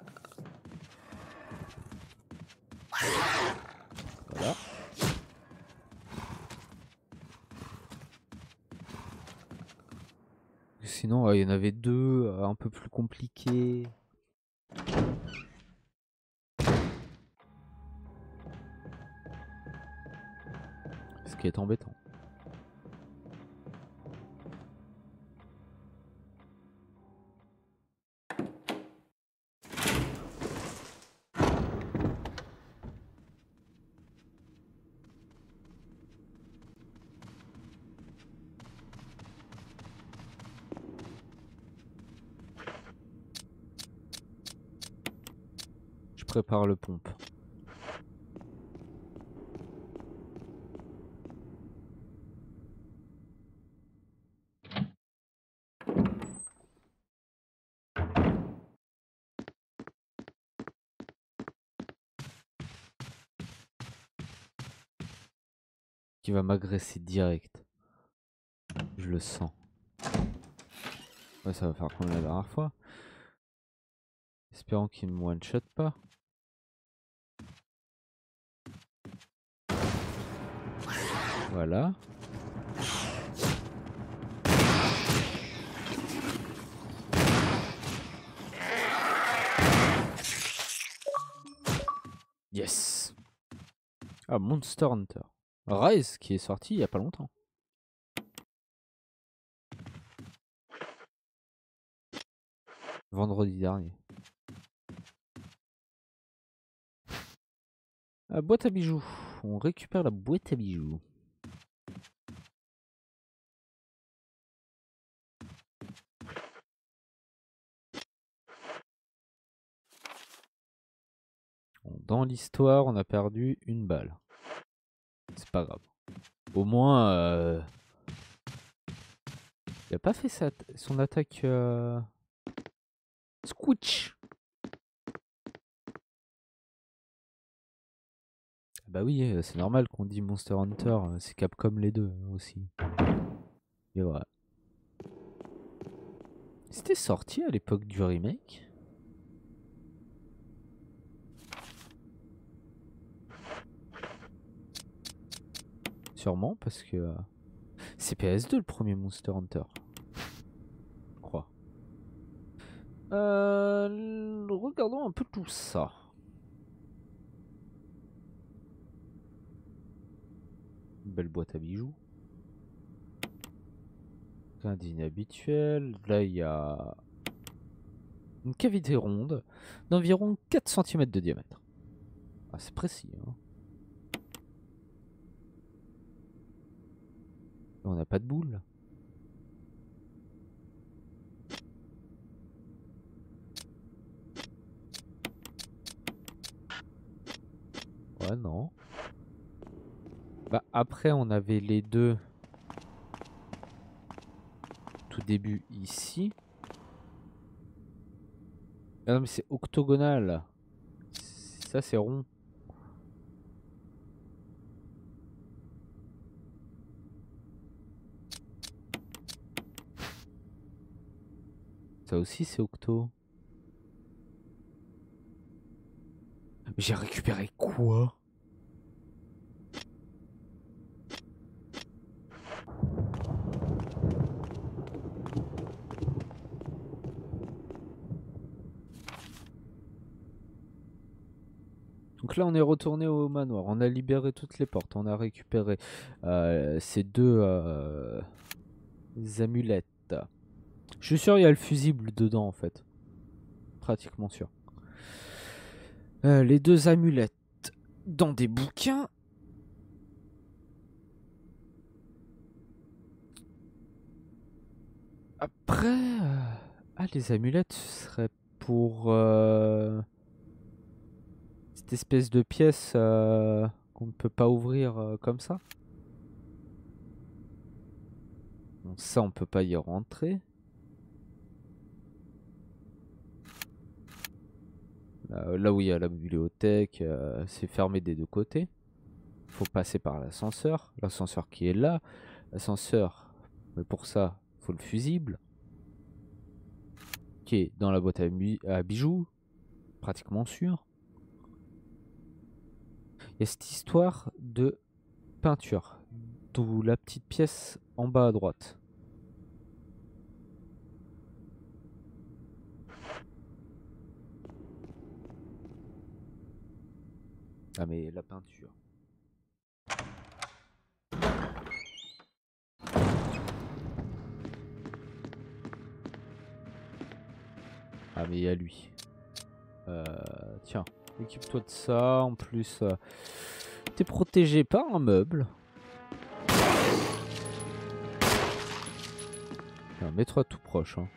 Sinon, il y en avait deux un peu plus compliqués. Ce qui est embêtant. Prépare le pompe. Qui va m'agresser direct. Je le sens. Ouais, ça va faire comme la dernière fois. Espérons qu'il ne me one-shot pas. Voilà. Yes. Ah, Monster Hunter Rise qui est sorti il n'y a pas longtemps. Vendredi dernier. La boîte à bijoux. On récupère la boîte à bijoux. Dans l'histoire, on a perdu une balle. C'est pas grave. Au moins, il a pas fait ça, son attaque. Squitch. Bah oui, c'est normal qu'on dit Monster Hunter. C'est Capcom les deux aussi. Et voilà. C'était sorti à l'époque du remake. Sûrement parce que c'est PS2 le premier Monster Hunter, je crois. Regardons un peu tout ça. Belle boîte à bijoux. Rien d'inhabituel. Là il y a une cavité ronde d'environ 4 cm de diamètre. Ah, c'est précis hein. On n'a pas de boule. Ouais, non. Bah, après, on avait les deux. Tout début ici. Ah non, mais c'est octogonal. Ça, c'est rond. Ça aussi c'est octo. J'ai récupéré quoi? Donc là on est retourné au manoir, on a libéré toutes les portes, on a récupéré ces deux amulettes. Je suis sûr il y a le fusible dedans en fait. Pratiquement sûr. Les deux amulettes dans des bouquins. Après... Ah, les amulettes seraient pour... cette espèce de pièce qu'on ne peut pas ouvrir comme ça. Donc ça on ne peut pas y rentrer. Là où il y a la bibliothèque, c'est fermé des deux côtés. Il faut passer par l'ascenseur. L'ascenseur qui est là. L'ascenseur, mais pour ça, il faut le fusible. Qui est dans la boîte à bijoux. Pratiquement sûr. Il y a cette histoire de peinture. D'où la petite pièce en bas à droite. Ah mais la peinture. Ah mais il y a lui. Tiens, équipe-toi de ça. En plus, t'es protégé par un meuble. Mets-toi tout proche. Hein.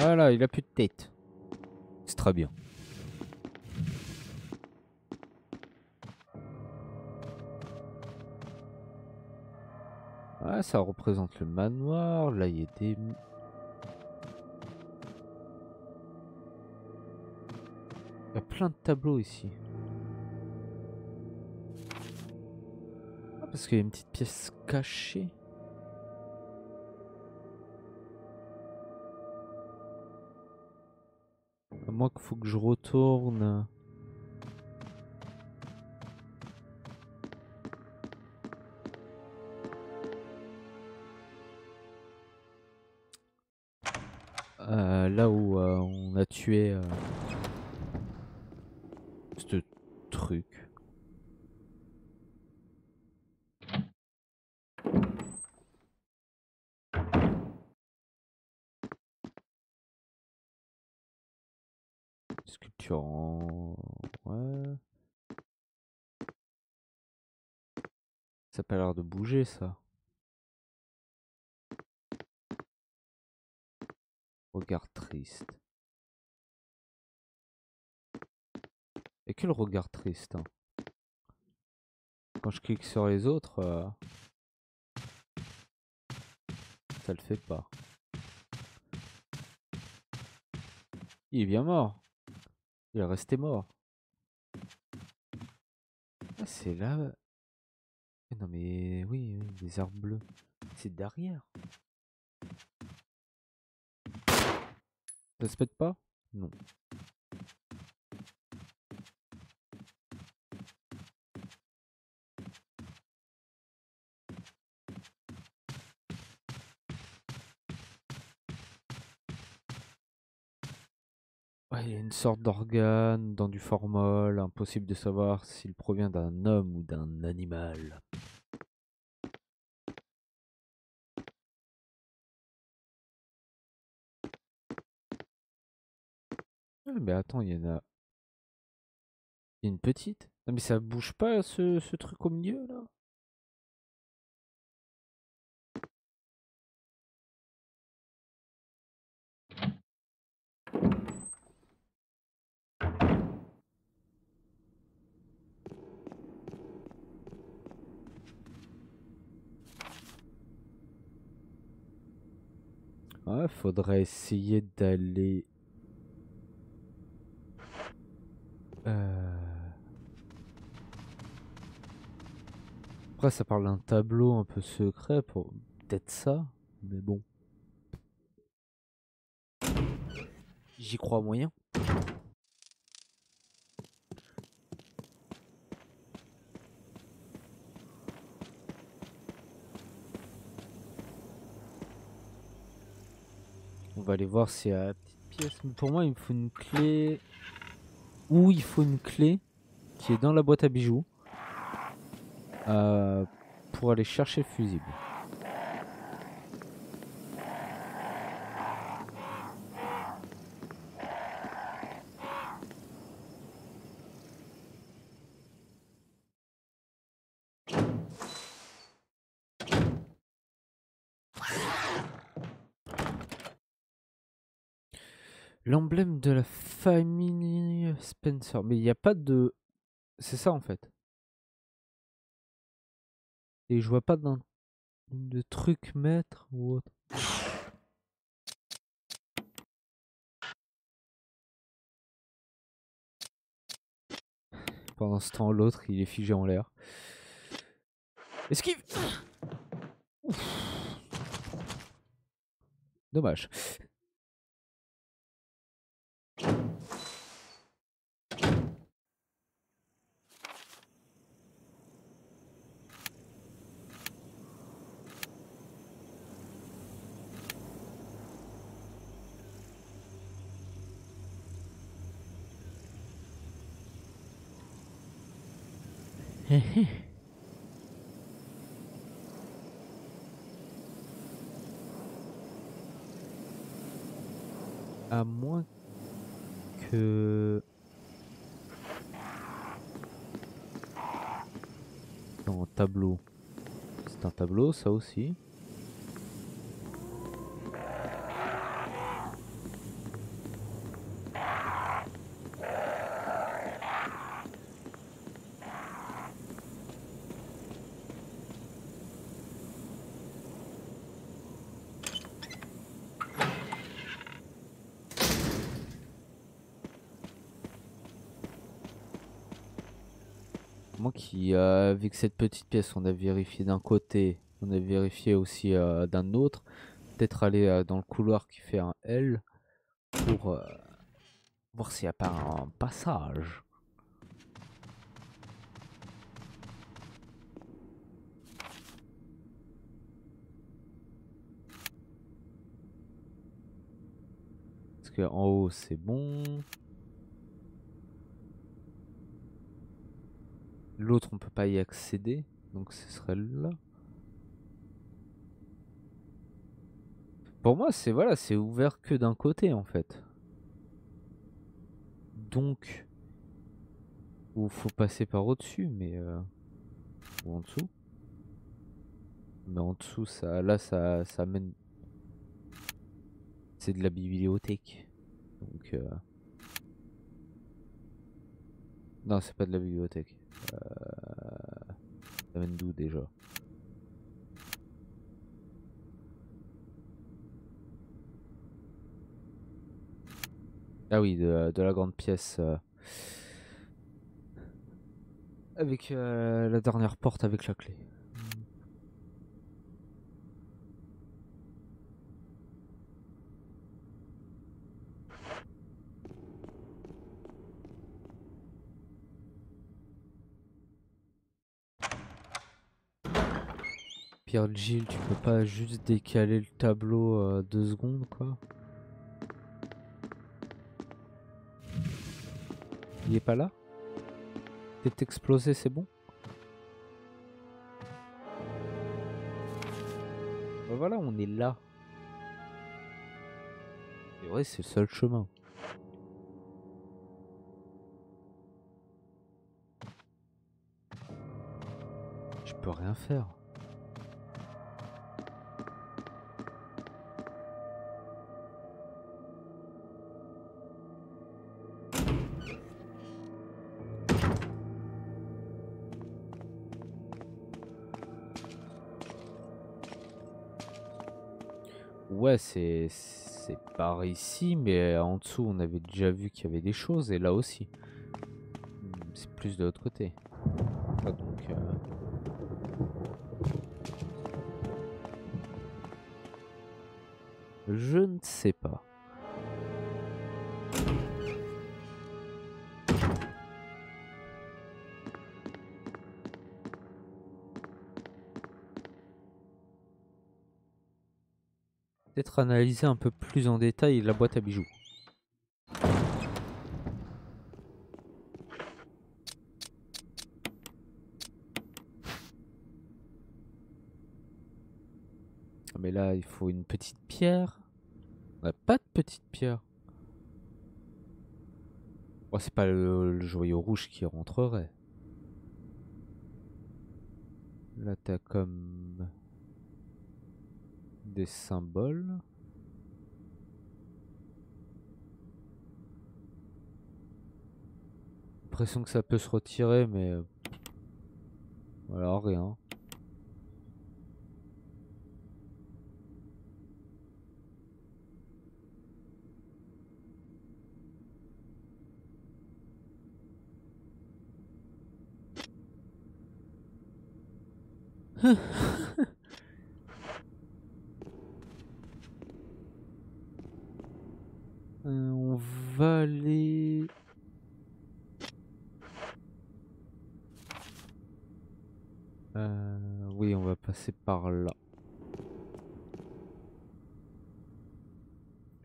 Voilà, il a plus de tête. C'est très bien. Ça représente le manoir. Là, il y a des... Il y a plein de tableaux ici. Ah, parce qu'il y a une petite pièce cachée. moi qu'il faut que je retourne. Là où on a tué ce truc. Sculpture en... Ouais. Ça n'a pas l'air de bouger ça. Regard triste. Et que le regard triste. Hein. Quand je clique sur les autres, ça le fait pas. Il est bien mort. Il est resté mort. Ah, c'est là. Non mais oui, oui, les arbres bleus. C'est derrière. Ça se pète pas? Non. Ouais, il y a une sorte d'organe dans du formol, impossible de savoir s'il provient d'un homme ou d'un animal. Mais attends, il y en a une petite. Non mais ça bouge pas ce truc au milieu là. Ouais, faudrait essayer d'aller... Après ça parle d'un tableau un peu secret pour peut-être ça, mais bon. J'y crois moyen. On va aller voir si y a la petite pièce. Mais pour moi il me faut une clé... Ou il faut une clé qui est dans la boîte à bijoux pour aller chercher le fusible. L'emblème de la famille Spencer. Mais il n'y a pas de... C'est ça en fait. Et je vois pas de truc maître ou autre. Pendant ce temps, l'autre, il est figé en l'air. Esquive! Ouf. Dommage. À moins que... Non, tableau. C'est un tableau, ça aussi. Avec cette petite pièce, on a vérifié d'un côté, on a vérifié aussi d'un autre. Peut-être aller dans le couloir qui fait un L pour Voir s'il n'y a pas un passage. Est-ce qu'en haut c'est bon? L'autre on peut pas y accéder, donc ce serait là. Pour moi, c'est voilà, c'est ouvert que d'un côté en fait. Donc, ou faut passer par au-dessus, mais ou en dessous. Mais en dessous, ça, là, ça mène. C'est de la bibliothèque. Donc, non, c'est pas de la bibliothèque. Ça mène d'où déjà? Ah oui, de la grande pièce. Avec la dernière porte avec la clé. Pierre Gilles, tu peux pas juste décaler le tableau 2 secondes quoi? Il est pas là? T'es explosé, c'est bon? Ben voilà, on est là. C'est vrai, c'est le seul chemin. Je peux rien faire. Ouais, c'est par ici, mais en dessous on avait déjà vu qu'il y avait des choses, et là aussi. C'est plus de l'autre côté. Ah, donc, je ne sais pas. Peut-être analyser un peu plus en détail la boîte à bijoux. Mais là, il faut une petite pierre. On n'a pas de petite pierre. Oh, c'est pas le joyau rouge qui rentrerait. Là, t'as comme... des symboles. J'ai l'impression que ça peut se retirer, mais voilà, rien. On va aller... oui, on va passer par là.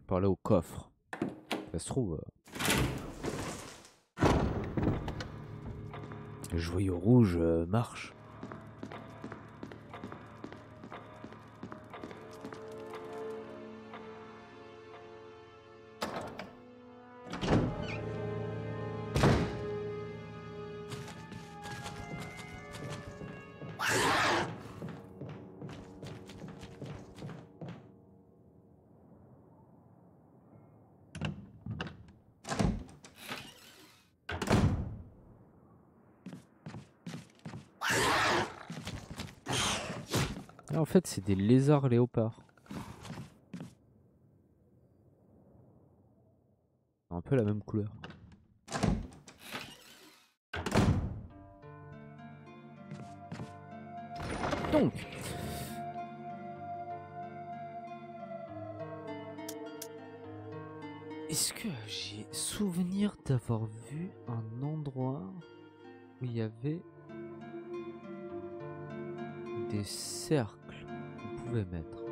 Par là au coffre. Ça se trouve... le joyau rouge marche. En fait, c'est des lézards léopards. Un peu la même couleur. Donc, Est-ce que j'ai souvenir d'avoir vu un endroit où il y avait des cercles qu'on pouvait mettre?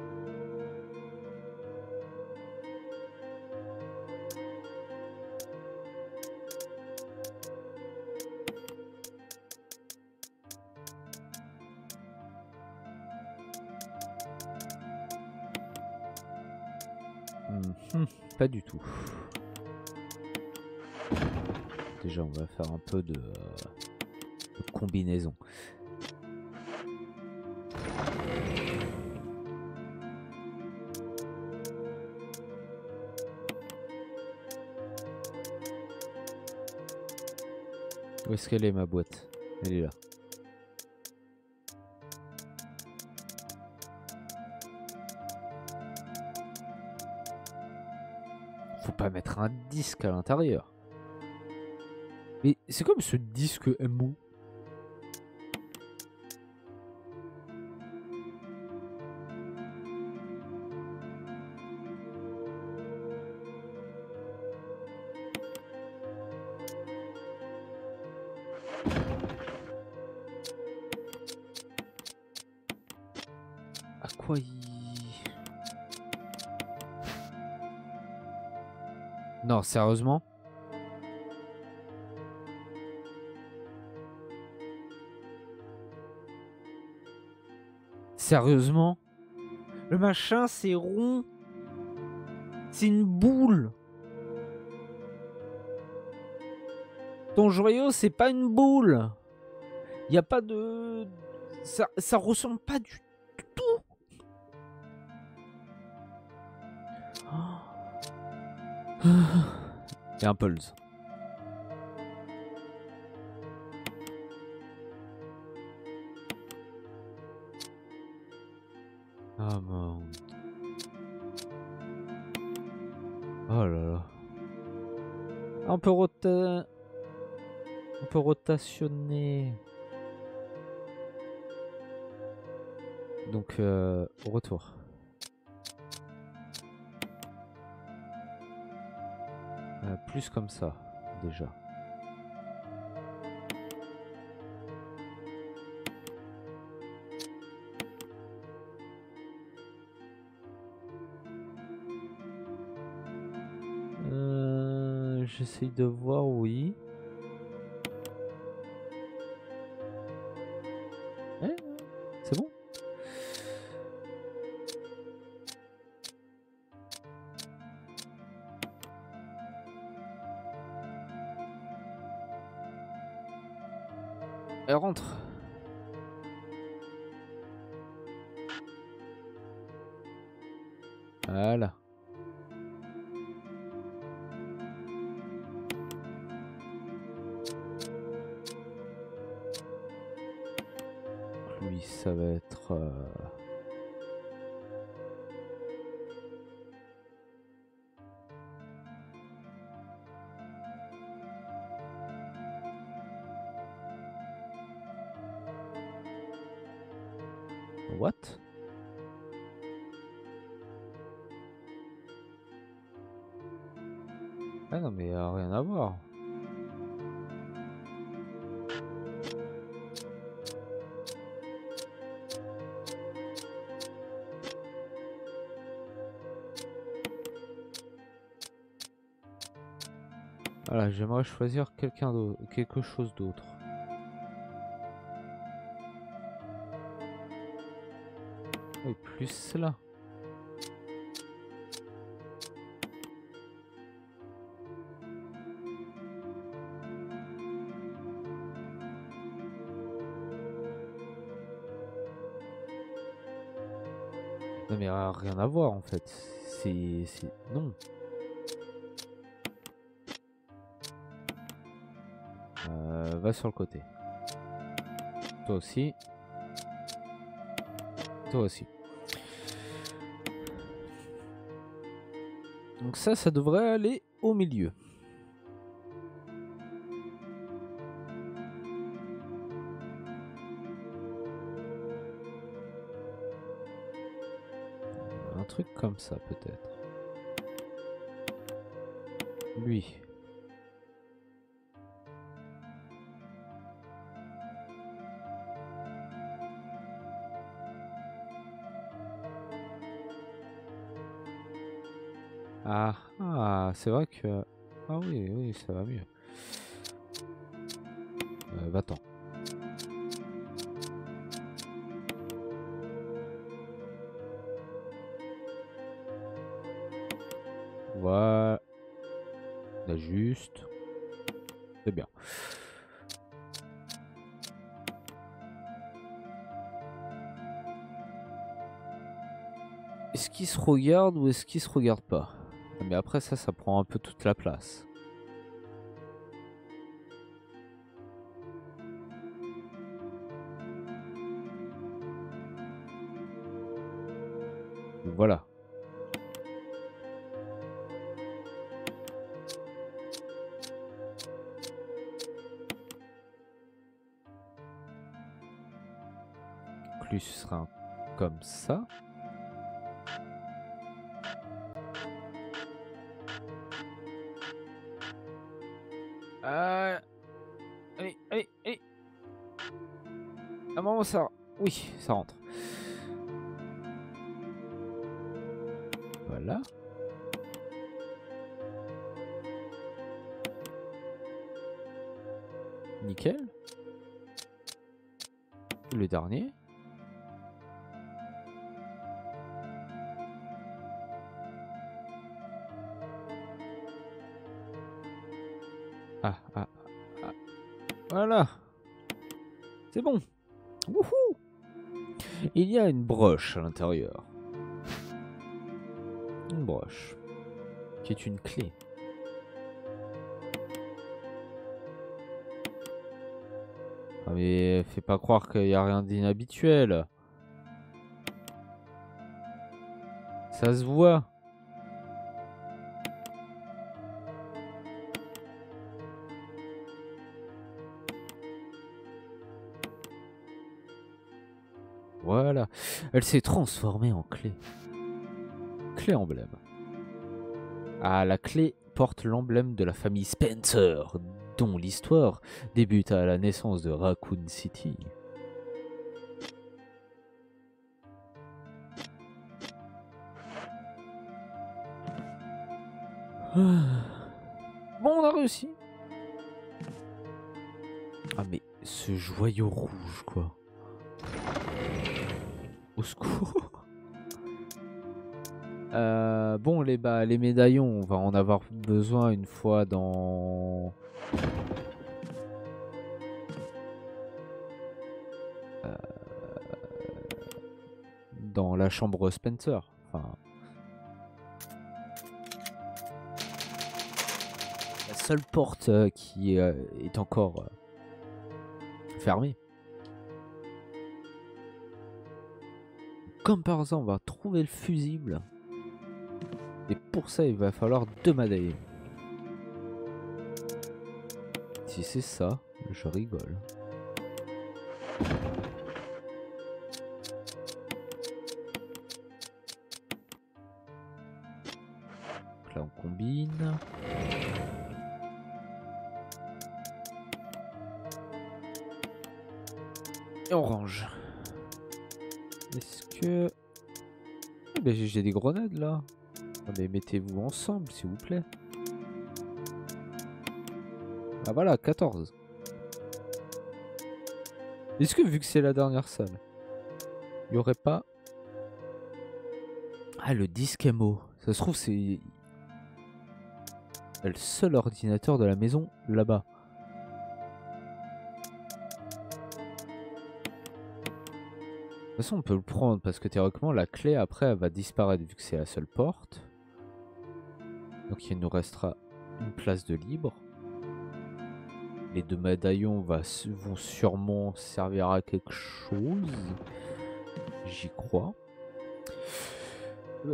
Pas du tout. Déjà on va faire un peu de combinaison. Où est-ce qu'elle est ma boîte? Elle est là. Mettre un disque à l'intérieur. Mais c'est comme ce disque MO. À quoi il... Non, sérieusement? Sérieusement? Le machin, c'est rond. C'est une boule. Ton joyau, c'est pas une boule. Y a pas de... Ça ressemble pas du tout. Et un pulse. Ah mon... Oh là là. On peut rotationner. Donc retour. Plus comme ça, déjà. J'essaye de voir, oui. C'est bon? Elle rentre. Voilà. Lui, ça va être... What? Ah non mais rien à voir. Voilà, j'aimerais choisir quelqu'un d'autre, quelque chose d'autre. Et plus là. Non mais rien à voir en fait. C'est... Non. Va sur le côté. Toi aussi. Toi aussi. Donc ça devrait aller au milieu. Un truc comme ça peut-être. lui. Ah, ah c'est vrai que... Ah oui, oui, ça va mieux. Va-t'en. Voilà. On ajuste. C'est bien. Est-ce qu'il se regarde ou est-ce qu'il se regarde pas? Mais après ça, ça prend un peu toute la place. Voilà. Donc lui, ce sera un comme ça. Allez, allez, allez. À un moment, ça... Oui, ça rentre. Voilà. Nickel. Le dernier. Ah, ah, ah. Voilà. C'est bon. Wouhou. Il y a une broche à l'intérieur. Une broche. Qui est une clé. Ah mais fais pas croire qu'il n'y a rien d'inhabituel. Ça se voit. Voilà, elle s'est transformée en clé. Clé emblème. Ah, la clé porte l'emblème de la famille Spencer, dont l'histoire débute à la naissance de Raccoon City. Bon, on a réussi. Ah mais ce joyau rouge quoi. Au secours. Bon, les médaillons, on va en avoir besoin une fois dans... dans la chambre Spencer. Enfin... La seule porte qui est encore fermée. Comme par hasard, on va trouver le fusible. Et pour ça, il va falloir 2 médailles. Si c'est ça, je rigole. Donc là, on combine. Et on range. Est-ce que... Ah ben j'ai des grenades là. Ah mais mettez-vous ensemble s'il vous plaît. Ah voilà, 14. Est-ce que vu que c'est la dernière salle, il n'y aurait pas... Ah le disque MO. Ça se trouve c'est... le seul ordinateur de la maison là-bas. De toute façon, on peut le prendre parce que théoriquement, la clé après elle va disparaître vu que c'est la seule porte. Donc il nous restera une place de libre. Les 2 médaillons vont sûrement servir à quelque chose. J'y crois.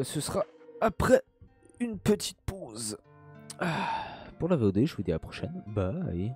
Ce sera après une petite pause. Pour la VOD, je vous dis à la prochaine. Bye.